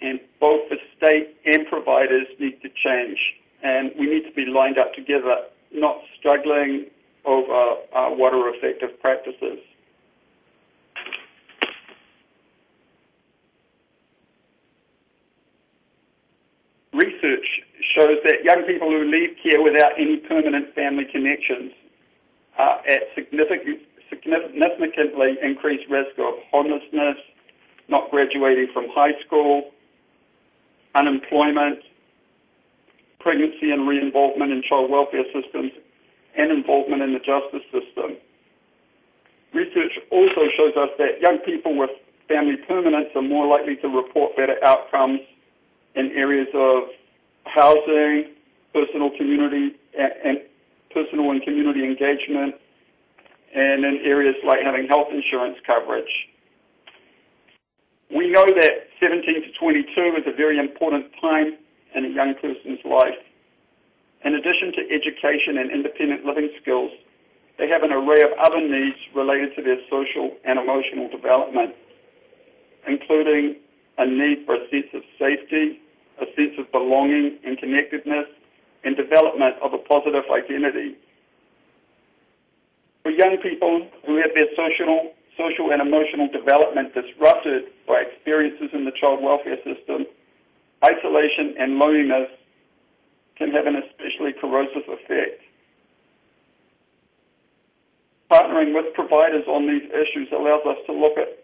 And both the state and providers need to change. And we need to be lined up together, not struggling over what are effective practices. Research shows that young people who leave care without any permanent family connections are at significantly increased risk of homelessness, not graduating from high school, unemployment, pregnancy and re-involvement in child welfare systems, and involvement in the justice system. Research also shows us that young people with family permanence are more likely to report better outcomes in areas of housing, personal and community engagement, and in areas like having health insurance coverage. We know that 17 to 22 is a very important time in a young person's life. In addition to education and independent living skills, they have an array of other needs related to their social and emotional development, including a need for a sense of safety, a sense of belonging and connectedness, and development of a positive identity. For young people who have their social and emotional development disrupted by experiences in the child welfare system, isolation and loneliness can have an especially corrosive effect. Partnering with providers on these issues allows us to look at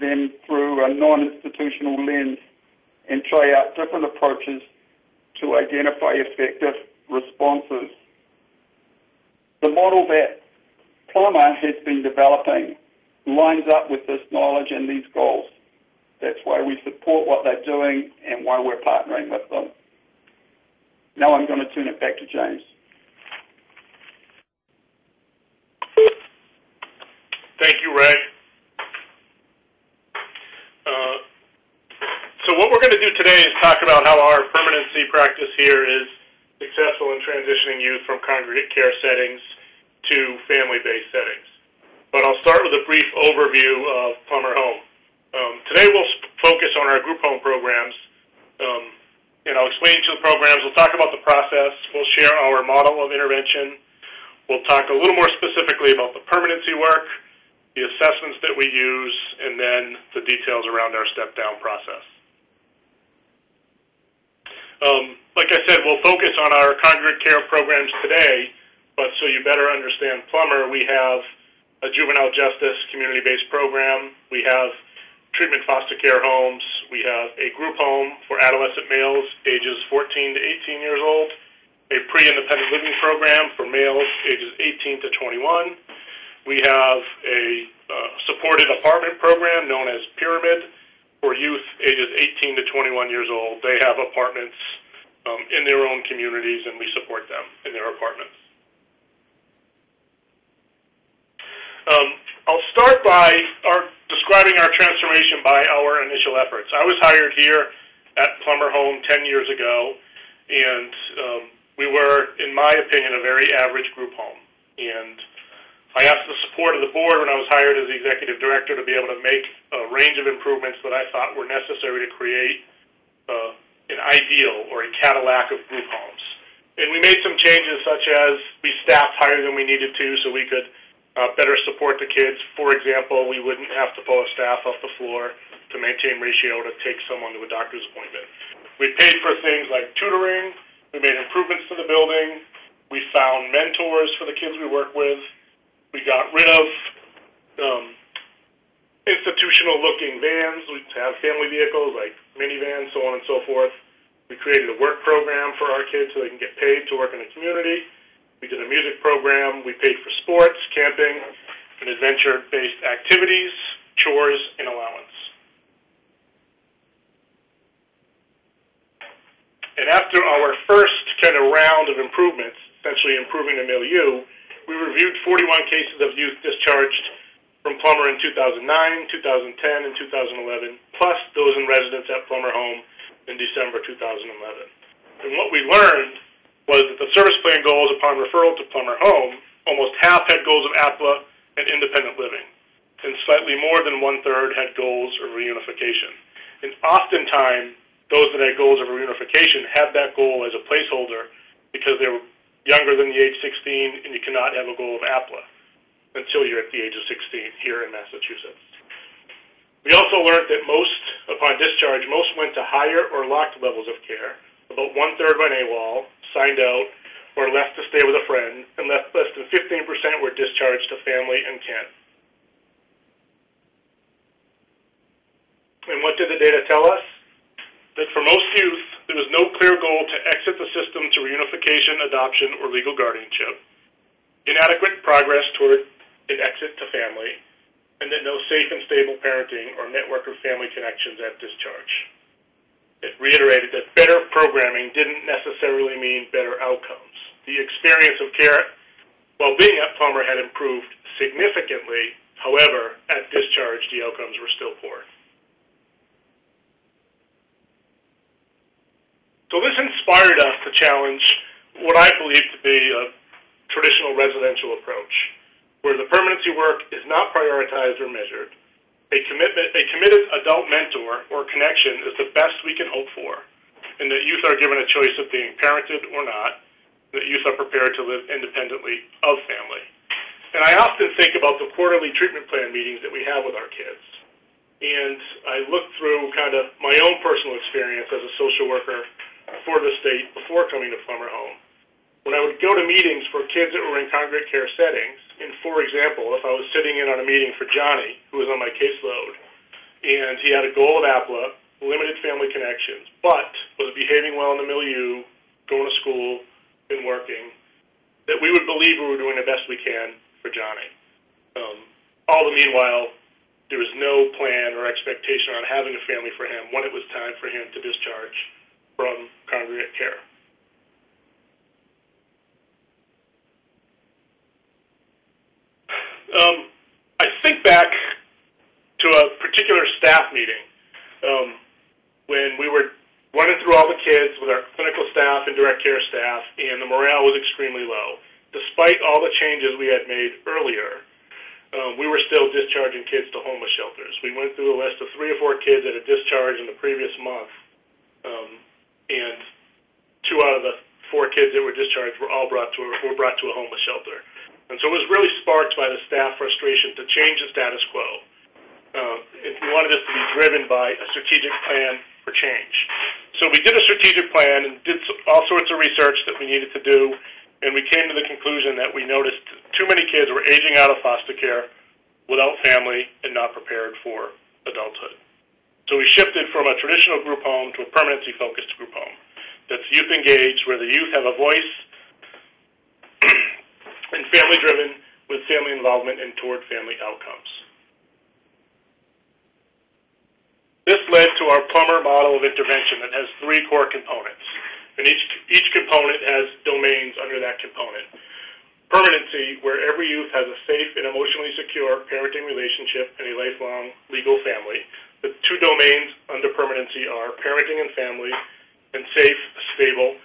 them through a non-institutional lens and try out different approaches to identify effective responses. The model that Plummer has been developing lines up with this knowledge and these goals. That's why we support what they're doing and why we're partnering with them. Now I'm going to turn it back to James. Thank you, Ray. So what we're going to do today is talk about how our permanency practice here is successful in transitioning youth from congregate care settings to family-based settings. But I'll start with a brief overview of Plummer Home. Today we'll focus on our group home programs, and I'll explain each of the programs. We'll talk about the process. We'll share our model of intervention. We'll talk a little more specifically about the permanency work, the assessments that we use, and then the details around our step-down process. Like I said, we'll focus on our congregate care programs today, but so you better understand Plummer, we have a juvenile justice community-based program. We have treatment foster care homes. We have a group home for adolescent males ages 14 to 18 years old, a pre-independent living program for males ages 18 to 21. We have a supported apartment program known as Pyramid for youth ages 18 to 21 years old. They have apartments in their own communities, and we support them in their apartments. I'll start by describing our transformation by our initial efforts. I was hired here at Plummer Home 10 years ago, and we were, in my opinion, a very average group home. And I asked the support of the board when I was hired as the executive director to be able to make a range of improvements that I thought were necessary to create an ideal or a Cadillac of group homes. And we made some changes, such as we staffed higher than we needed to so we could better support the kids. For example, we wouldn't have to pull a staff off the floor to maintain ratio to take someone to a doctor's appointment. We paid for things like tutoring. We made improvements to the building. We found mentors for the kids we work with. We got rid of institutional-looking vans. We have family vehicles like minivans, so on and so forth. We created a work program for our kids so they can get paid to work in the community. We did a music program. We paid for sports, camping, and adventure-based activities, chores, and allowance. And after our first kind of round of improvements, essentially improving the MILU, we reviewed 41 cases of youth discharged from Plummer in 2009, 2010, and 2011, plus those in residence at Plummer Home in December 2011. And what we learned was that the service plan goals upon referral to Plummer Home, almost half had goals of APLA and independent living, and slightly more than one-third had goals of reunification. And oftentimes, those that had goals of reunification had that goal as a placeholder because they were younger than the age 16, and you cannot have a goal of APLA until you're at the age of 16 here in Massachusetts. We also learned that most, upon discharge, most went to higher or locked levels of care. About one-third went AWOL, signed out, or left to stay with a friend, and less than 15% were discharged to family and kin. And what did the data tell us? That for most youth, there was no clear goal to exit the system to reunification, adoption, or legal guardianship, inadequate progress toward an exit to family, and then no safe and stable parenting or network of family connections at discharge. It reiterated that better programming didn't necessarily mean better outcomes. The experience of care while being at Plummer had improved significantly. However, at discharge, the outcomes were still poor. So this inspired us to challenge what I believe to be a traditional residential approach, where the permanency work is not prioritized or measured. A committed adult mentor or connection is the best we can hope for, and that youth are given a choice of being parented or not, that youth are prepared to live independently of family. And I often think about the quarterly treatment plan meetings that we have with our kids. And I look through kind of my own personal experience as a social worker for the state before coming to Plummer Home. When I would go to meetings for kids that were in congregate care settings, and for example, if I was sitting in on a meeting for Johnny, who was on my caseload, and he had a goal of APLA, limited family connections, but was behaving well in the milieu, going to school and working, that we would believe we were doing the best we can for Johnny. All the meanwhile, there was no plan or expectation on having a family for him when it was time for him to discharge from congregate care. I think back to a particular staff meeting when we were running through all the kids with our clinical staff and direct care staff, and the morale was extremely low. Despite all the changes we had made earlier, we were still discharging kids to homeless shelters. We went through a list of 3 or 4 kids that had discharged in the previous month, and 2 out of the 4 kids that were discharged were all brought to a homeless shelter. And so it was really sparked by the staff frustration to change the status quo. We wanted this to be driven by a strategic plan for change. So we did a strategic plan and did all sorts of research that we needed to do, and we came to the conclusion that we noticed too many kids were aging out of foster care without family and not prepared for adulthood. So we shifted from a traditional group home to a permanency-focused group home that's youth-engaged, where the youth have a voice, and family-driven with family involvement and toward family outcomes. This led to our Plummer model of intervention that has 3 core components, and each component has domains under that component. Permanency, where every youth has a safe and emotionally secure parenting relationship and a lifelong legal family. The 2 domains under permanency are parenting and family, and safe, stable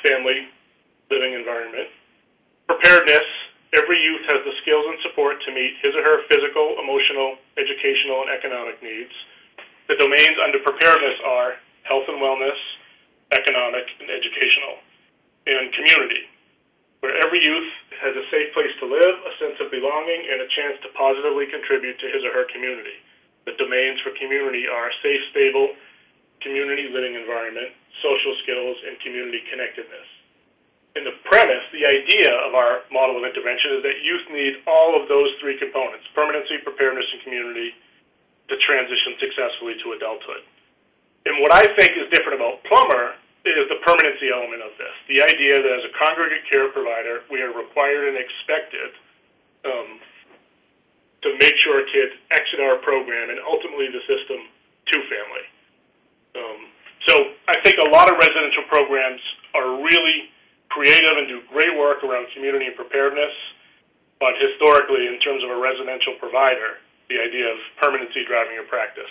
family living environment. Preparedness, every youth has the skills and support to meet his or her physical, emotional, educational, and economic needs. The domains under preparedness are health and wellness, economic, and educational. And community, where every youth has a safe place to live, a sense of belonging, and a chance to positively contribute to his or her community. The domains for community are safe, stable, community living environment, social skills, and community connectedness. And the premise, the idea of our model of intervention is that youth need all of those 3 components, permanency, preparedness, and community, to transition successfully to adulthood. And what I think is different about Plummer is the permanency element of this, the idea that as a congregate care provider, we are required and expected to make sure kids exit our program and ultimately the system to family. So I think a lot of residential programs are really creative and do great work around community and preparedness, but historically, in terms of a residential provider, the idea of permanency driving your practice.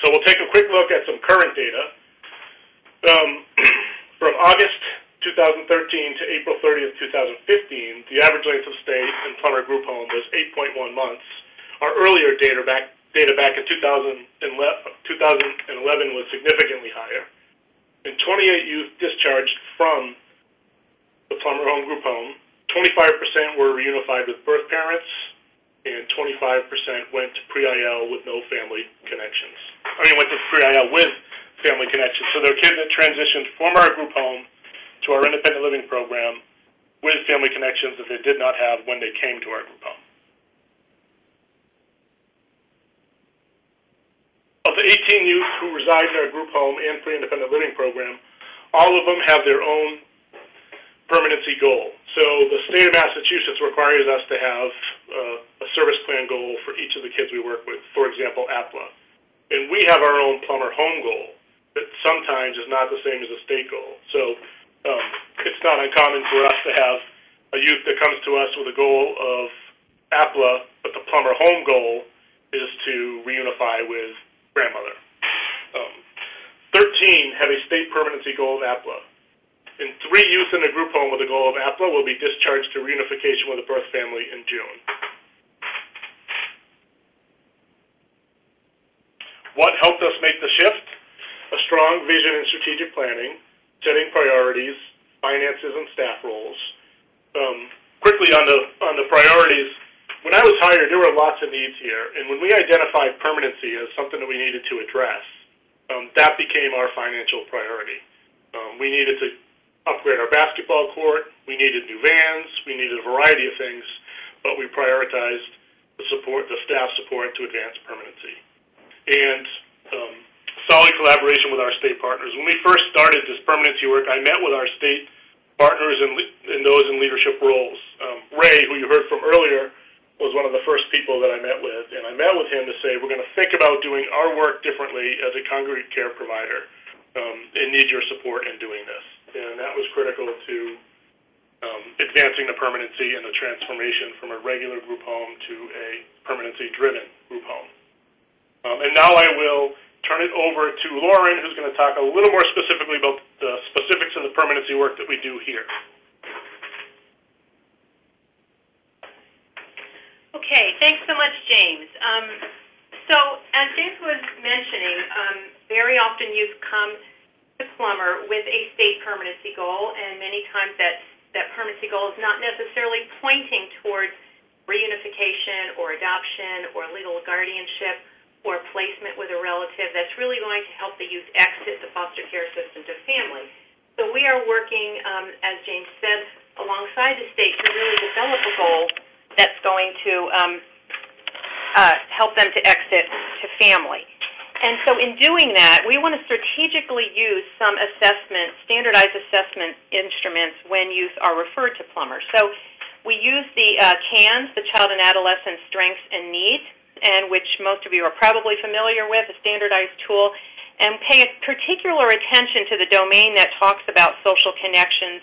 So we'll take a quick look at some current data. From August 2013 to April 30th, 2015, the average length of stay in Plummer Group Home was 8.1 months. Our earlier data back in 2011 was significantly higher. And 28 youth discharged from the Plummer Home Group Home. 25% were reunified with birth parents, and 25% went to pre-IL with no family connections. I mean, went to pre-IL with family connections. So there were kids that transitioned from our group home to our independent living program with family connections that they did not have when they came to our group home. Of the 18 youth who reside in our group home and pre-independent living program, all of them have their own permanency goal. So the state of Massachusetts requires us to have a service plan goal for each of the kids we work with, for example, APLA. And we have our own Plummer Home goal that sometimes is not the same as a state goal. So it's not uncommon for us to have a youth that comes to us with a goal of APLA, but the Plummer Home goal is to reunify with grandmother. 13 have a state permanency goal of APLA, and 3 youth in a group home with a goal of APLA will be discharged to reunification with a birth family in June. What helped us make the shift? A strong vision and strategic planning, setting priorities, finances, and staff roles. Quickly on the priorities. When I was hired, there were lots of needs here, and when we identified permanency as something that we needed to address, that became our financial priority. We needed to upgrade our basketball court, we needed new vans, we needed a variety of things, but we prioritized the staff support to advance permanency. And solid collaboration with our state partners. When we first started this permanency work, I met with our state partners and those in leadership roles. Ray, who you heard from earlier, was one of the first people that I met with, and I met with him to say, we're going to think about doing our work differently as a congregate care provider and need your support in doing this. And that was critical to advancing the permanency and the transformation from a regular group home to a permanency-driven group home. And now I will turn it over to Lauren, who's going to talk a little more specifically about the specifics of the permanency work that we do here. Okay, thanks so much, James. So, as James was mentioning, very often youth come to Plummer with a state permanency goal, and many times that permanency goal is not necessarily pointing towards reunification or adoption or legal guardianship or placement with a relative that's really going to help the youth exit the foster care system to family. So we are working, as James said, alongside the state to really develop a goal that's going to help them to exit to family. And so in doing that, we want to strategically use some assessment, standardized assessment instruments when youth are referred to Plummer. So we use the CANS, the Child and Adolescent Strengths and Needs, and which most of you are probably familiar with, a standardized tool, and pay particular attention to the domain that talks about social connections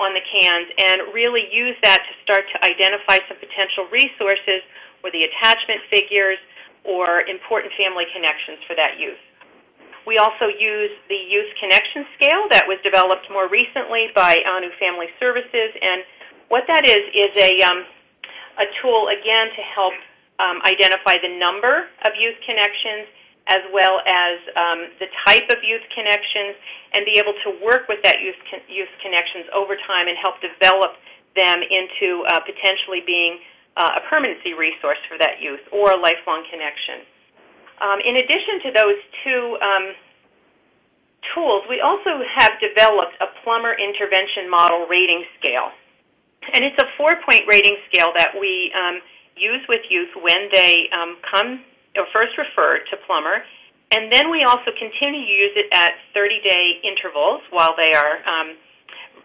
on the CANS, and really use that to start to identify some potential resources or the attachment figures or important family connections for that youth. We also use the Youth Connection Scale that was developed more recently by ANU Family Services, and what that is a tool, again, to help identify the number of youth connections as well as the type of youth connections, and be able to work with that youth connections over time and help develop them into potentially being a permanency resource for that youth or a lifelong connection. In addition to those two tools, we also have developed a Plummer Intervention Model rating scale. And it's a 4-point rating scale that we use with youth when they come or first referred to Plummer, and then we also continue to use it at 30-day intervals while they are,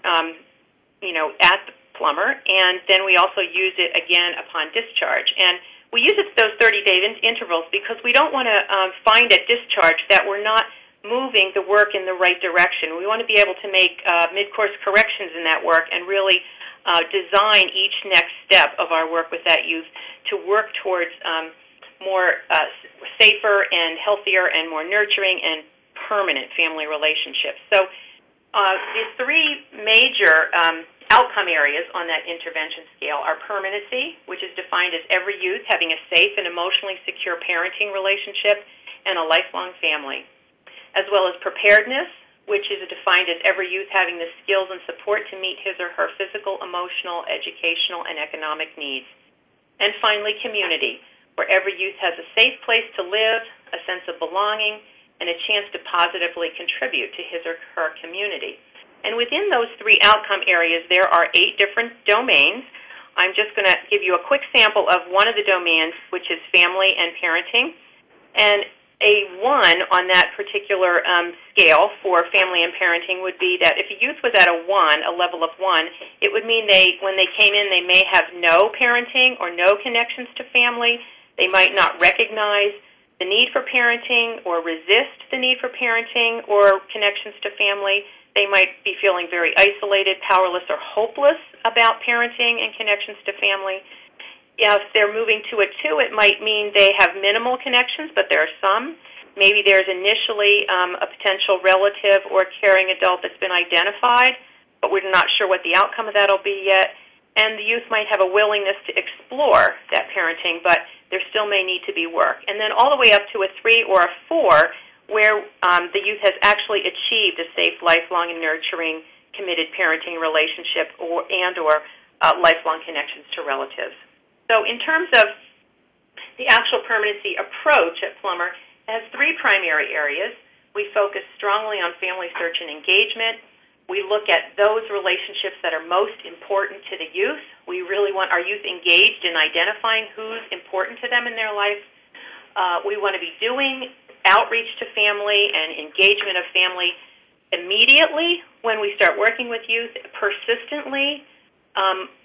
at Plummer, and then we also use it again upon discharge. And we use it those 30-day intervals because we don't want to find at discharge that we're not moving the work in the right direction. We want to be able to make mid-course corrections in that work and really design each next step of our work with that youth to work towards more safer and healthier and more nurturing and permanent family relationships. So the three major outcome areas on that intervention scale are permanency, which is defined as every youth having a safe and emotionally secure parenting relationship and a lifelong family, as well as preparedness, which is defined as every youth having the skills and support to meet his or her physical, emotional, educational, and economic needs. And finally, community, where every youth has a safe place to live, a sense of belonging, and a chance to positively contribute to his or her community. And within those three outcome areas, there are 8 different domains. I'm just going to give you a quick sample of one of the domains, which is family and parenting. And a 1 on that particular scale for family and parenting would be that if a youth was at a level of 1, it would mean when they came in, they may have no parenting or no connections to family. They might not recognize the need for parenting or resist the need for parenting or connections to family. They might be feeling very isolated, powerless, or hopeless about parenting and connections to family. If they're moving to a 2, it might mean they have minimal connections, but there are some. Maybe there's initially a potential relative or caring adult that's been identified, but we're not sure what the outcome of that will be yet. And the youth might have a willingness to explore that parenting, but there still may need to be work. And then all the way up to a 3 or a 4, where the youth has actually achieved a safe, lifelong, and nurturing, committed parenting relationship or lifelong connections to relatives. So in terms of the actual permanency approach at Plummer, it has 3 primary areas. We focus strongly on family search and engagement, We look at those relationships that are most important to the youth. We really want our youth engaged in identifying who's important to them in their life. We want to be doing outreach to family and engagement of family immediately when we start working with youth, persistently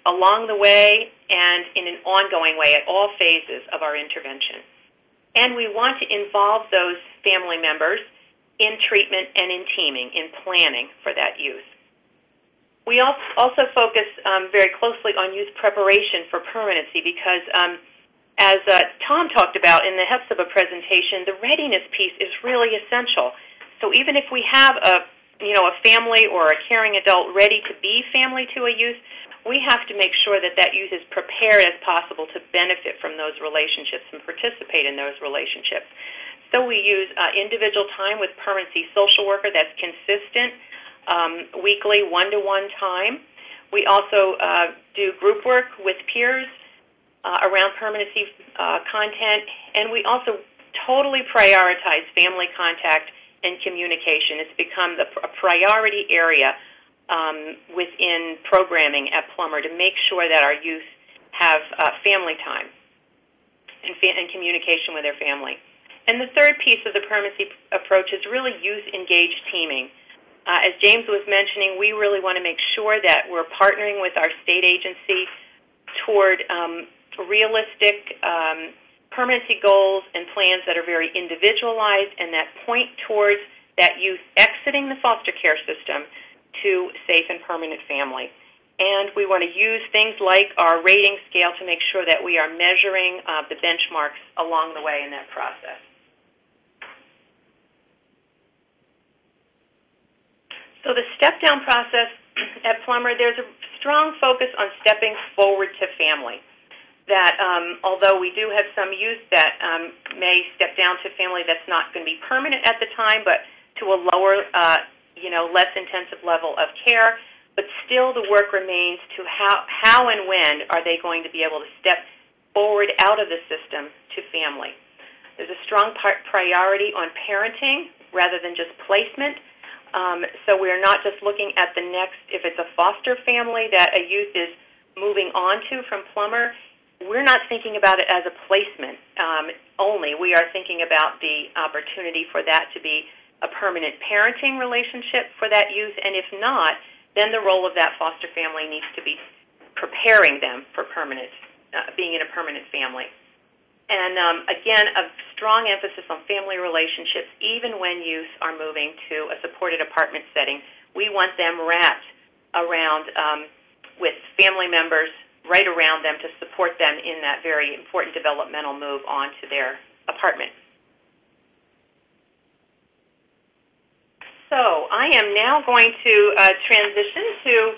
along the way, and in an ongoing way at all phases of our intervention. And we want to involve those family members in treatment and in teaming, in planning for that youth. We also focus very closely on youth preparation for permanency because, as Tom talked about in the Hepzibah presentation, the readiness piece is really essential. So even if we have a family or a caring adult ready to be family to a youth, we have to make sure that that youth is prepared as possible to benefit from those relationships and participate in those relationships. So we use individual time with permanency social worker that's consistent, weekly one-to-one time. We also do group work with peers around permanency content, and we also totally prioritize family contact and communication. It's become a priority area within programming at Plummer to make sure that our youth have family time and communication with their family. And the third piece of the permanency approach is really youth-engaged teaming. As James was mentioning, we really want to make sure that we're partnering with our state agency toward realistic permanency goals and plans that are very individualized and that point towards that youth exiting the foster care system to safe and permanent family. And we want to use things like our rating scale to make sure that we are measuring the benchmarks along the way in that process. So the step-down process at Plummer, there's a strong focus on stepping forward to family. That although we do have some youth that may step down to family that's not going to be permanent at the time, but to a lower, less intensive level of care, but still the work remains to how and when are they going to be able to step forward out of the system to family. There's a strong priority on parenting rather than just placement. So we're not just looking at the next, if it's a foster family that a youth is moving on to from Plummer, we're not thinking about it as a placement only. We are thinking about the opportunity for that to be a permanent parenting relationship for that youth, and if not, then the role of that foster family needs to be preparing them for permanent, being in a permanent family. And again, a strong emphasis on family relationships, even when youth are moving to a supported apartment setting. We want them wrapped around with family members right around them to support them in that very important developmental move on to their apartment. So I am now going to transition to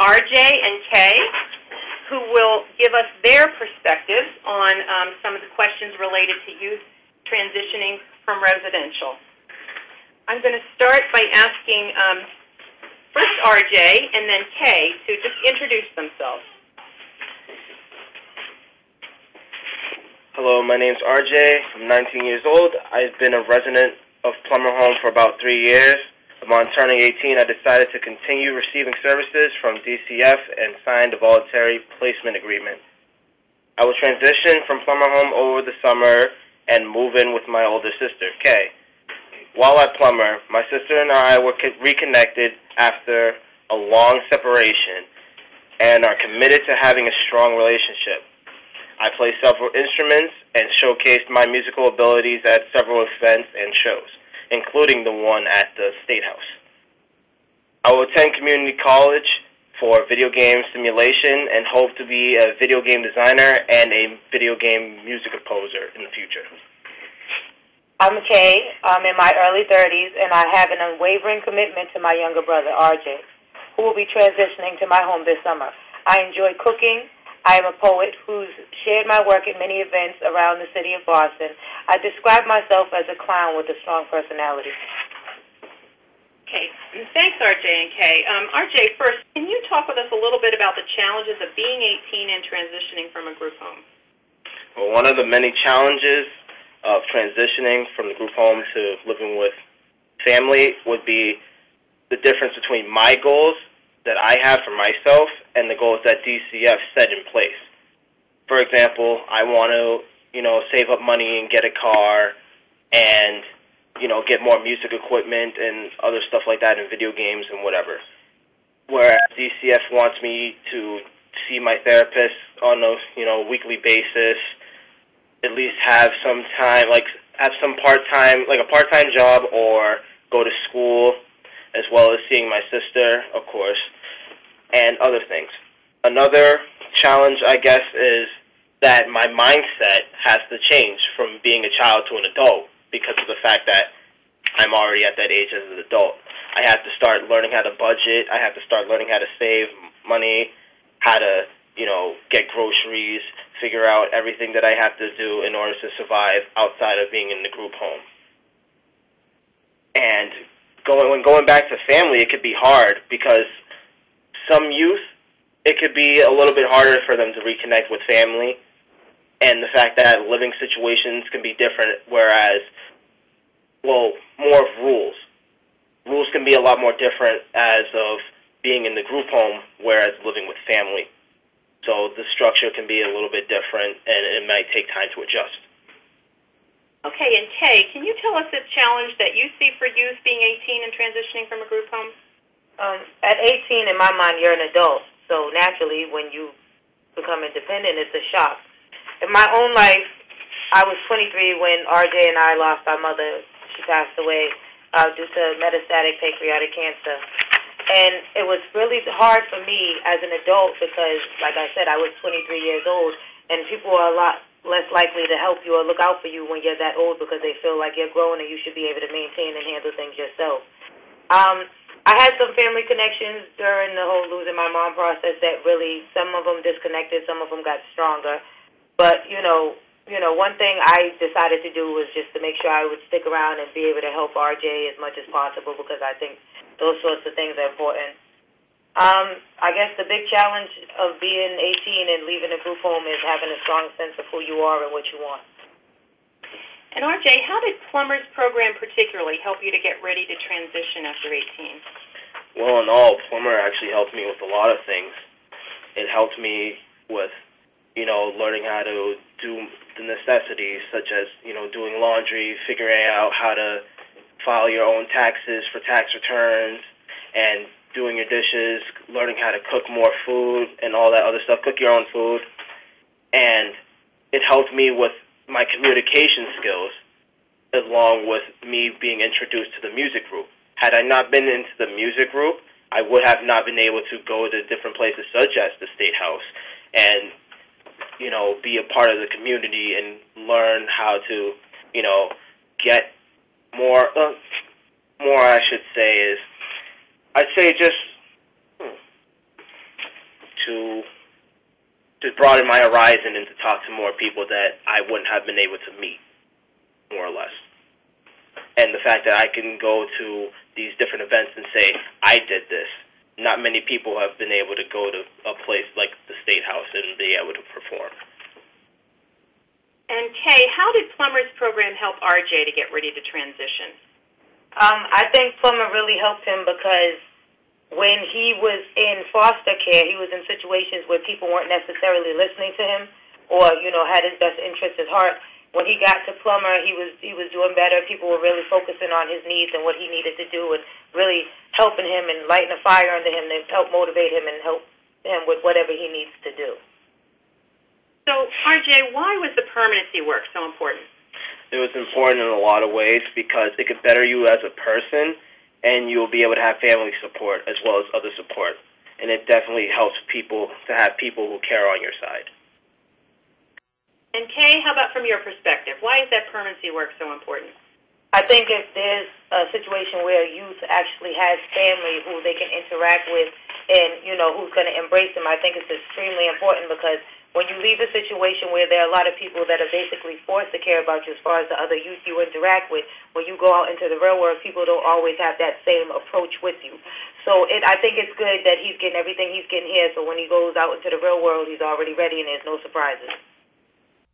RJ and Kay, who will give us their perspectives on some of the questions related to youth transitioning from residential. I'm going to start by asking first RJ and then Kay to just introduce themselves. Hello, my name's RJ. I'm 19 years old. I've been a resident of Plummer Home for about 3 years. Upon turning 18, I decided to continue receiving services from DCF and signed a voluntary placement agreement. I will transition from Plummer Home over the summer and move in with my older sister, Kay. While at Plummer, my sister and I were reconnected after a long separation and are committed to having a strong relationship. I play several instruments and showcased my musical abilities at several events and shows, including the one at the State House. I will attend community college for video game simulation and hope to be a video game designer and a video game music composer in the future. I'm Kay. I'm in my early 30s, and I have an unwavering commitment to my younger brother, RJ, who will be transitioning to my home this summer. I enjoy cooking. I am a poet who's shared my work at many events around the city of Boston. I describe myself as a clown with a strong personality. Okay. Thanks, RJ and Kay. RJ, first, can you talk with us a little bit about the challenges of being 18 and transitioning from a group home? Well, one of the many challenges of transitioning from the group home to living with family would be the difference between my goals that I have for myself and the goals that DCF set in place. For example, I want to, save up money and get a car and, get more music equipment and other stuff like that and video games and whatever. Whereas DCF wants me to see my therapist on a, weekly basis, at least have some time, a part-time job or go to school, as well as seeing my sister, of course, and other things. Another challenge, I guess, is that my mindset has to change from being a child to an adult because of the fact that I'm already at that age as an adult. I have to start learning how to budget. I have to start learning how to save money, how to, get groceries, figure out everything that I have to do in order to survive outside of being in the group home. And when going back to family, it could be hard because some youth, it could be a little bit harder for them to reconnect with family, and the fact that living situations can be different, whereas, more of rules. Rules can be a lot more different as of being in the group home, whereas living with family. So the structure can be a little bit different, and it might take time to adjust. Okay, and Kay, can you tell us the challenge that you see for youth being 18 and transitioning from a group home? At 18, in my mind, you're an adult. So naturally, when you become independent, it's a shock. In my own life, I was 23 when RJ and I lost our mother. She passed away due to metastatic pancreatic cancer. And it was really hard for me as an adult because, like I said, I was 23 years old, and people are a lot less likely to help you or look out for you when you're that old because they feel like you're grown and you should be able to maintain and handle things yourself. I had some family connections during the whole losing my mom process that really, some of them disconnected, some of them got stronger. But, one thing I decided to do was just to make sure I would stick around and be able to help RJ as much as possible because I think those sorts of things are important. I guess the big challenge of being 18 and leaving a group home is having a strong sense of who you are and what you want. And RJ, how did Plummer's program particularly help you to get ready to transition after 18? Well, in all, Plummer actually helped me with a lot of things. It helped me with, learning how to do the necessities, such as, doing laundry, figuring out how to file your own taxes for tax returns, and doing your dishes, learning how to cook more food and all that other stuff, cook your own food. And it helped me with my communication skills, along with me being introduced to the music group. Had I not been into the music group, I would have not been able to go to different places such as the State House and, be a part of the community and learn how to, get more, to broaden my horizon and to talk to more people that I wouldn't have been able to meet, more or less. And the fact that I can go to these different events and say, I did this. Not many people have been able to go to a place like the State House and be able to perform. And Kay, how did Plummer's program help RJ to get ready to transition? I think Plummer really helped him because when he was in foster care, he was in situations where people weren't necessarily listening to him or, had his best interest at heart. When he got to Plummer, he was doing better. People were really focusing on his needs and what he needed to do and really helping him and lighting a fire under him to help motivate him and help him with whatever he needs to do. So, RJ, why was the permanency work so important? It was important in a lot of ways because it could better you as a person, and you'll be able to have family support as well as other support. And it definitely helps people to have people who care on your side. And Kay, how about from your perspective? Why is that permanency work so important? I think if there's a situation where youth actually has family who they can interact with and, who's going to embrace them, I think it's extremely important because when you leave a situation where there are a lot of people that are basically forced to care about you as far as the other youth you interact with, when you go out into the real world, people don't always have that same approach with you. So I think it's good that he's getting everything he's getting here, so when he goes out into the real world, he's already ready and there's no surprises.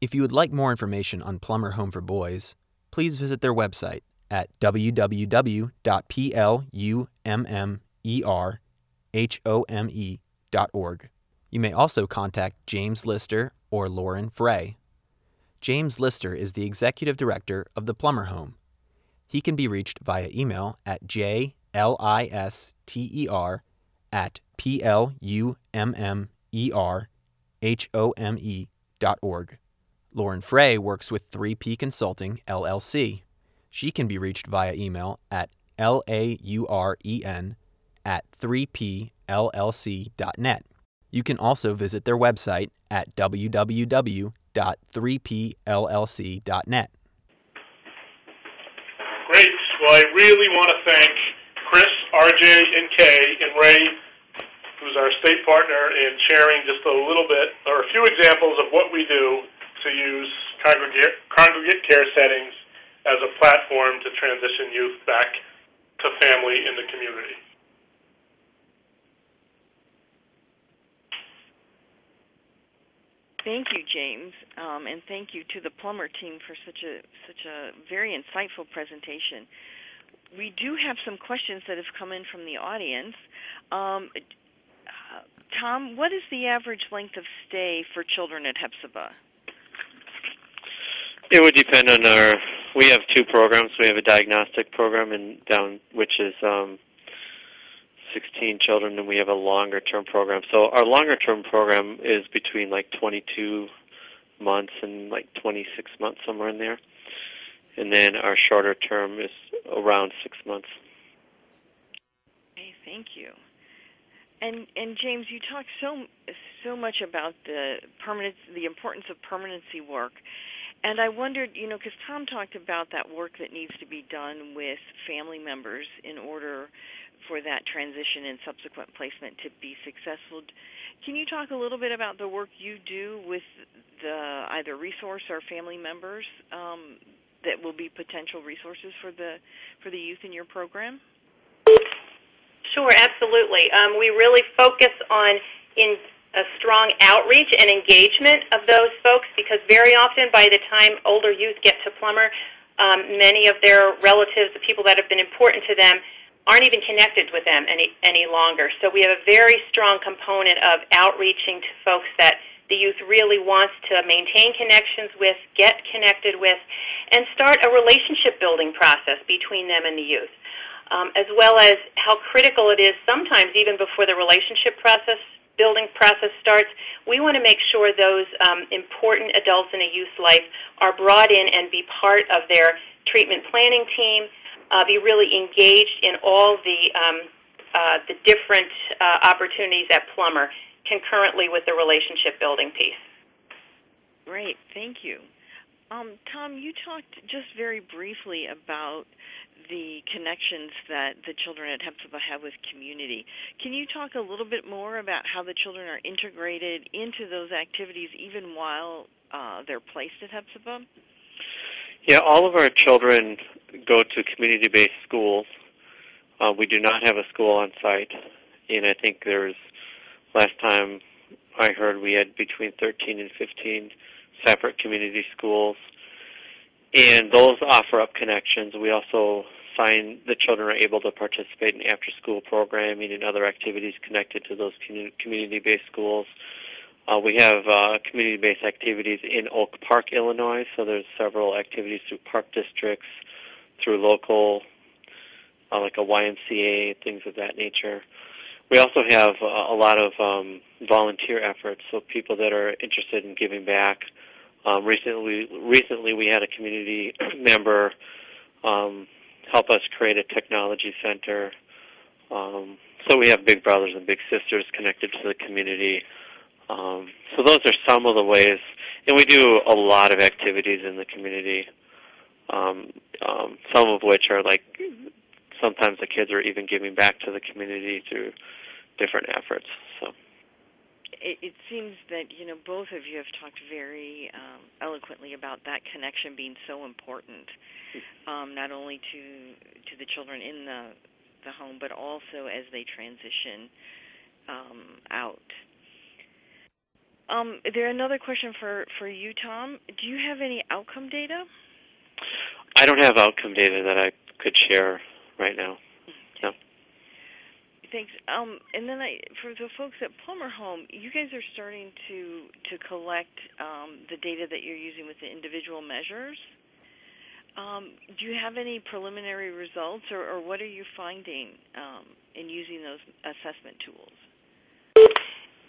If you would like more information on Plummer Home for Boys, please visit their website at www.plummerhome.org. You may also contact James Lister or Lauren Frey. James Lister is the Executive Director of the Plummer Home. He can be reached via email at jlister@plummerhome.org. Lauren Frey works with 3P Consulting, LLC. She can be reached via email at lauren@3pllc.net. You can also visit their website at www.3pllc.net. Great. Well, I really want to thank Chris, RJ, and Kay, and Ray, who's our state partner, in sharing just a little bit, or a few examples of what we do to use congregate care settings as a platform to transition youth back to family in the community. Thank you, James, and thank you to the Plummer team for such a very insightful presentation. We do have some questions that have come in from the audience. Tom, what is the average length of stay for children at Hepzibah? It would depend on our. We have two programs. We have a diagnostic program which is 16 children, and we have a longer-term program. So our longer-term program is between like 22 months and like 26 months, somewhere in there. And then our shorter term is around 6 months. Okay, thank you. And James, you talk so much about the importance of permanency work. And I wondered, you know, because Tom talked about that work that needs to be done with family members in order for that transition and subsequent placement to be successful. Can you talk a little bit about the work you do with the either resource or family members that will be potential resources for the youth in your program? Sure, absolutely. We really focus on a strong outreach and engagement of those folks, because very often by the time older youth get to Plummer, many of their relatives, the people that have been important to them, aren't even connected with them any longer. So we have a very strong component of outreaching to folks that the youth really wants to maintain connections with, get connected with, and start a relationship building process between them and the youth, as well as how critical it is sometimes even before the relationship building process starts. We want to make sure those important adults in a youth's life are brought in and be part of their treatment planning team, be really engaged in all the different opportunities at Plummer concurrently with the relationship building piece. Great, thank you. Tom, you talked just very briefly about the connections that the children at Hepzibah have with community. Can you talk a little bit more about how the children are integrated into those activities even while they're placed at Hepzibah? Yeah, all of our children go to community-based schools. We do not have a school on site, and I think last time I heard we had between 13 and 15 separate community schools, and those offer up connections. We also find the children are able to participate in after-school programming and other activities connected to those community-based schools. We have community-based activities in Oak Park, Illinois, so there's several activities through park districts, through local, like a YMCA, things of that nature. We also have a lot of volunteer efforts, so people that are interested in giving back. Recently we had a community member help us create a technology center. So we have big brothers and big sisters connected to the community. So those are some of the ways, and we do a lot of activities in the community, some of which are like sometimes the kids are even giving back to the community through different efforts. So it seems that, you know, both of you have talked very eloquently about that connection being so important, not only to the children in the home, but also as they transition out. Another question for you, Tom. Do you have any outcome data? I don't have outcome data that I could share right now. No. Thanks. And then for the folks at Plummer Home, you guys are starting to collect the data that you're using with the individual measures. Do you have any preliminary results, or what are you finding in using those assessment tools?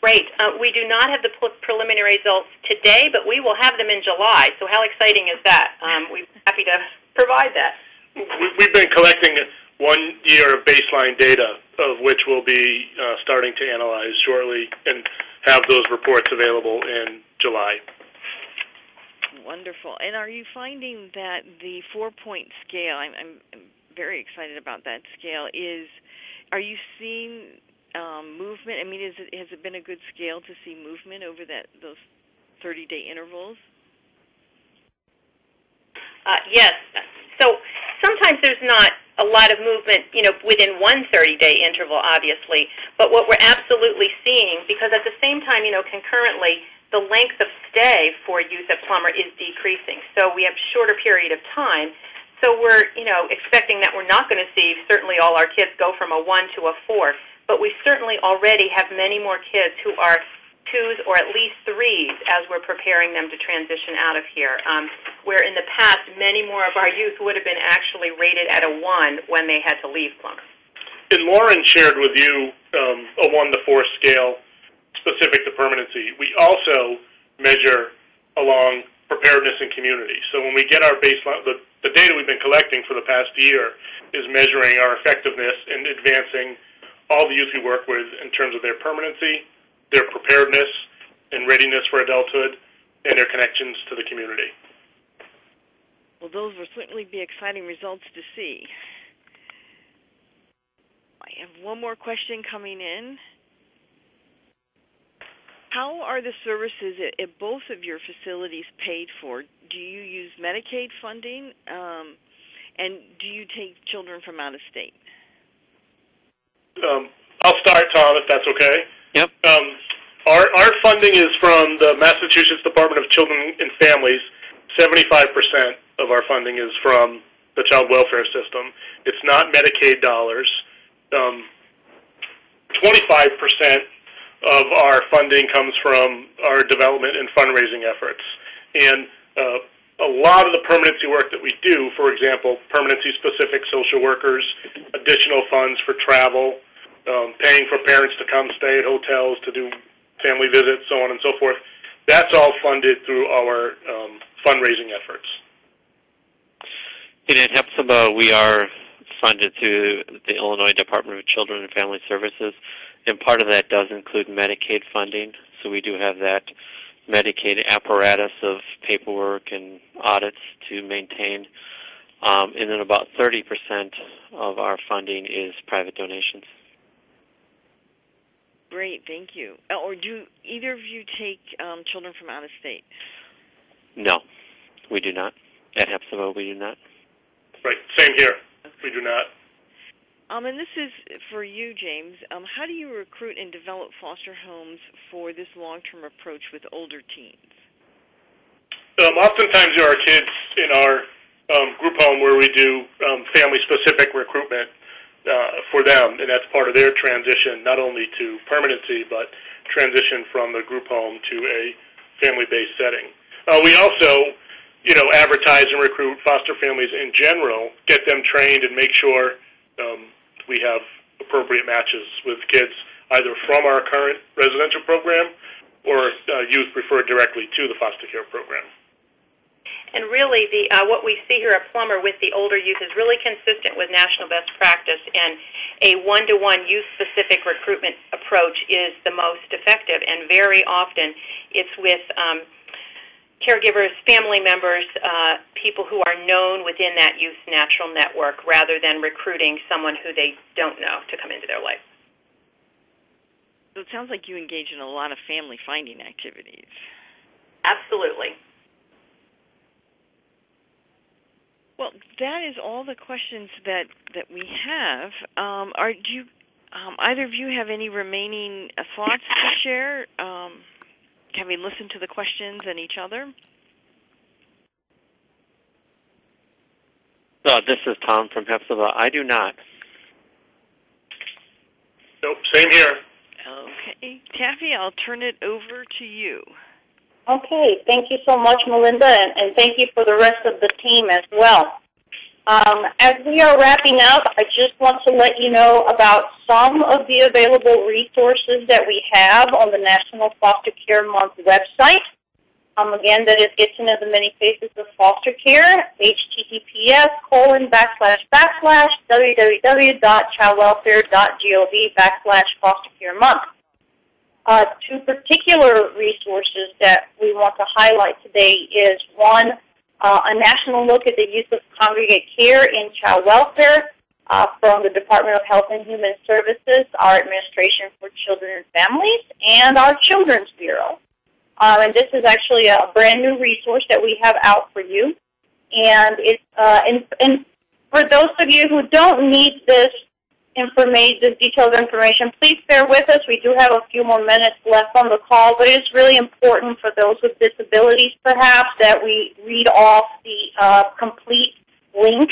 Right. We do not have the preliminary results today, but we will have them in July. So how exciting is that? We're happy to provide that. We've been collecting 1 year of baseline data, of which we'll be starting to analyze shortly and have those reports available in July. Wonderful. And are you finding that the 4-point scale, I'm very excited about that scale, are you seeing movement? I mean, has it been a good scale to see movement over those 30-day intervals? Yes. So sometimes there's not a lot of movement, you know, within one 30-day interval, obviously. But what we're absolutely seeing, because at the same time, you know, concurrently, the length of stay for youth at Plummer is decreasing. So we have a shorter period of time. So we're, you know, expecting that we're not going to see certainly all our kids go from a 1 to a 4. But we certainly already have many more kids who are 2s or at least 3s as we're preparing them to transition out of here, where in the past many more of our youth would have been actually rated at a 1 when they had to leave Plummer. And Lauren shared with you a 1 to 4 scale specific to permanency. We also measure along preparedness and community. So when we get our baseline, the data we've been collecting for the past year is measuring our effectiveness in advancing all the youth we work with in terms of their permanency, their preparedness and readiness for adulthood, and their connections to the community. Well, those will certainly be exciting results to see. I have one more question coming in. How are the services at both of your facilities paid for? Do you use Medicaid funding, and do you take children from out of state? I'll start, Tom, if that's okay. Yep. Our funding is from the Massachusetts Department of Children and Families. 75% of our funding is from the child welfare system. It's not Medicaid dollars. 25% of our funding comes from our development and fundraising efforts. And a lot of the permanency work that we do, for example, permanency-specific social workers, additional funds for travel, paying for parents to come stay at hotels, to do family visits, so on and so forth, that's all funded through our fundraising efforts. And at Hepzibah, we are funded through the Illinois Department of Children and Family Services, and part of that does include Medicaid funding, so we do have that Medicaid apparatus of paperwork and audits to maintain. And then about 30% of our funding is private donations. Great, thank you. Or do either of you take children from out of state? No, we do not. At Hepzibah, we do not. Right, same here. Okay. We do not. And this is for you, James. How do you recruit and develop foster homes for this long-term approach with older teens? Oftentimes there are kids in our group home where we do family-specific recruitment for them, and that's part of their transition, not only to permanency, but transition from the group home to a family-based setting. We also, you know, advertise and recruit foster families in general, get them trained and make sure we have appropriate matches with kids either from our current residential program or youth referred directly to the foster care program. And really, what we see here at Plummer with the older youth is really consistent with national best practice, and a one-to-one youth-specific recruitment approach is the most effective, and very often it's with caregivers, family members, people who are known within that youth's natural network, rather than recruiting someone who they don't know to come into their life. So it sounds like you engage in a lot of family finding activities. Absolutely. Well, that is all the questions that we have. Either of you have any remaining thoughts to share? Having listened to the questions and each other? This is Tom from Hepzibah. I do not. Nope, same here. Okay. Taffy, I'll turn it over to you. Okay. Thank you so much, Melinda, and thank you for the rest of the team as well. As we are wrapping up, I just want to let you know about some of the available resources that we have on the National Foster Care Month website. Again, that is Get to Know the Many Faces of Foster Care, https://www.childwelfare.gov/fostercaremonth. Two particular resources that we want to highlight today is, one, a national look at the use of congregate care in child welfare from the Department of Health and Human Services, our Administration for Children and Families, and our Children's Bureau. And this is actually a brand new resource that we have out for you. And it's and for those of you who don't need this information, this detailed information, please bear with us. We do have a few more minutes left on the call, but it's really important for those with disabilities, perhaps, that we read off the complete link.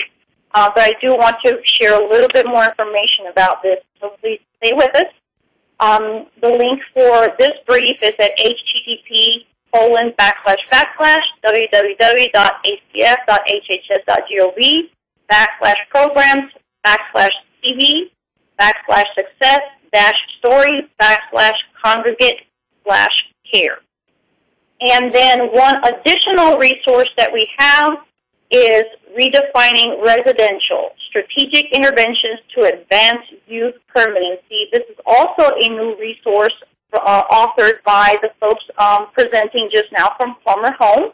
But I do want to share a little bit more information about this, so please stay with us. The link for this brief is at http://www.acf.hhs.gov/programs/CV/success-stories/congregate/care. And then one additional resource that we have is Redefining Residential, Strategic Interventions to Advance Youth Permanency. This is also a new resource authored by the folks presenting just now from Plummer Home.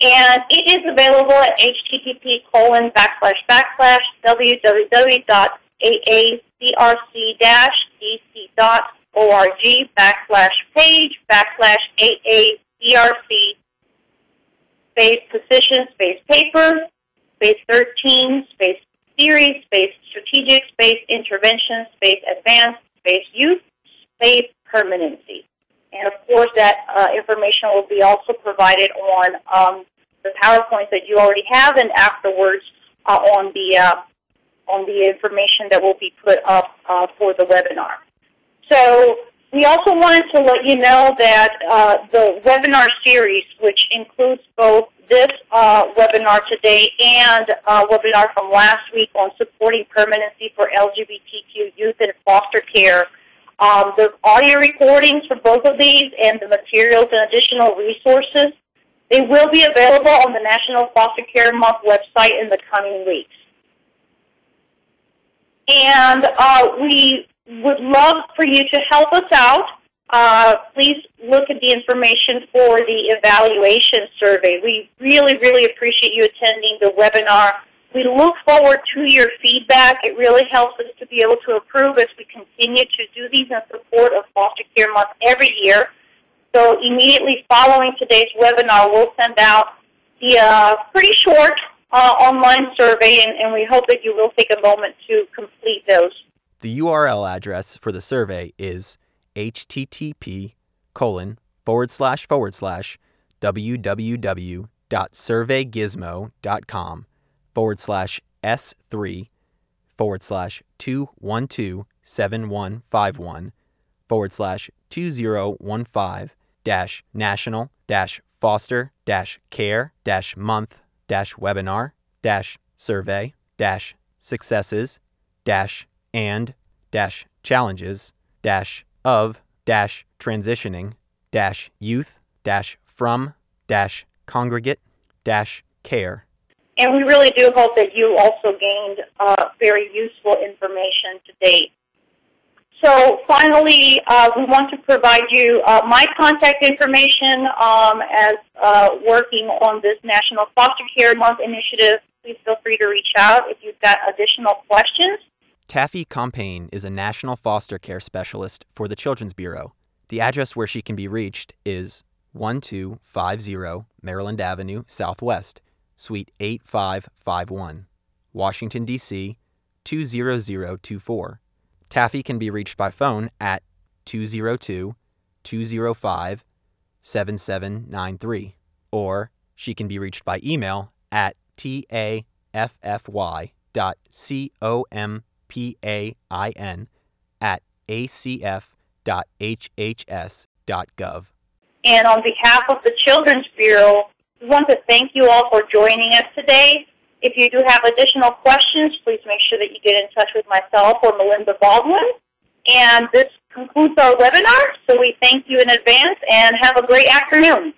And it is available at http://www.aacrc-dec.org/page/aacrc-page/positions-page-paper-page-13-page-series-page-strategic-page-interventions-page-advanced-page-youth-page-permanency. And, of course, that information will be also provided on the PowerPoints that you already have, and afterwards on the information that will be put up for the webinar. So we also wanted to let you know that the webinar series, which includes both this webinar today and a webinar from last week on supporting permanency for LGBTQ youth in foster care. The audio recordings for both of these and the materials and additional resources, they will be available on the National Foster Care Month website in the coming weeks. And we would love for you to help us out. Please look at the information for the evaluation survey. We really, really appreciate you attending the webinar. We look forward to your feedback. It really helps us to be able to improve as we continue to do these in support of Foster Care Month every year. So immediately following today's webinar, we'll send out the pretty short online survey, and we hope that you will take a moment to complete those. The URL address for the survey is http://www.surveyGizmo.com/s3/2127151/2015-national-foster-care-month-webinar-survey-successes-and-challenges-of-transitioning-youth-from-congregate-care. And we really do hope that you also gained very useful information today. So finally, we want to provide you my contact information as working on this National Foster Care Month initiative. Please feel free to reach out if you've got additional questions. Taffy Compain is a national foster care specialist for the Children's Bureau. The address where she can be reached is 1250 Maryland Avenue Southwest, Suite 8551, Washington, D.C. 20024. Taffy can be reached by phone at 202-205-7793, or she can be reached by email at ta ffy.compain@acf.hhs.gov. And on behalf of the Children's Bureau, we want to thank you all for joining us today. If you do have additional questions, please make sure that you get in touch with myself or Melinda Baldwin. And this concludes our webinar, so we thank you in advance and have a great afternoon.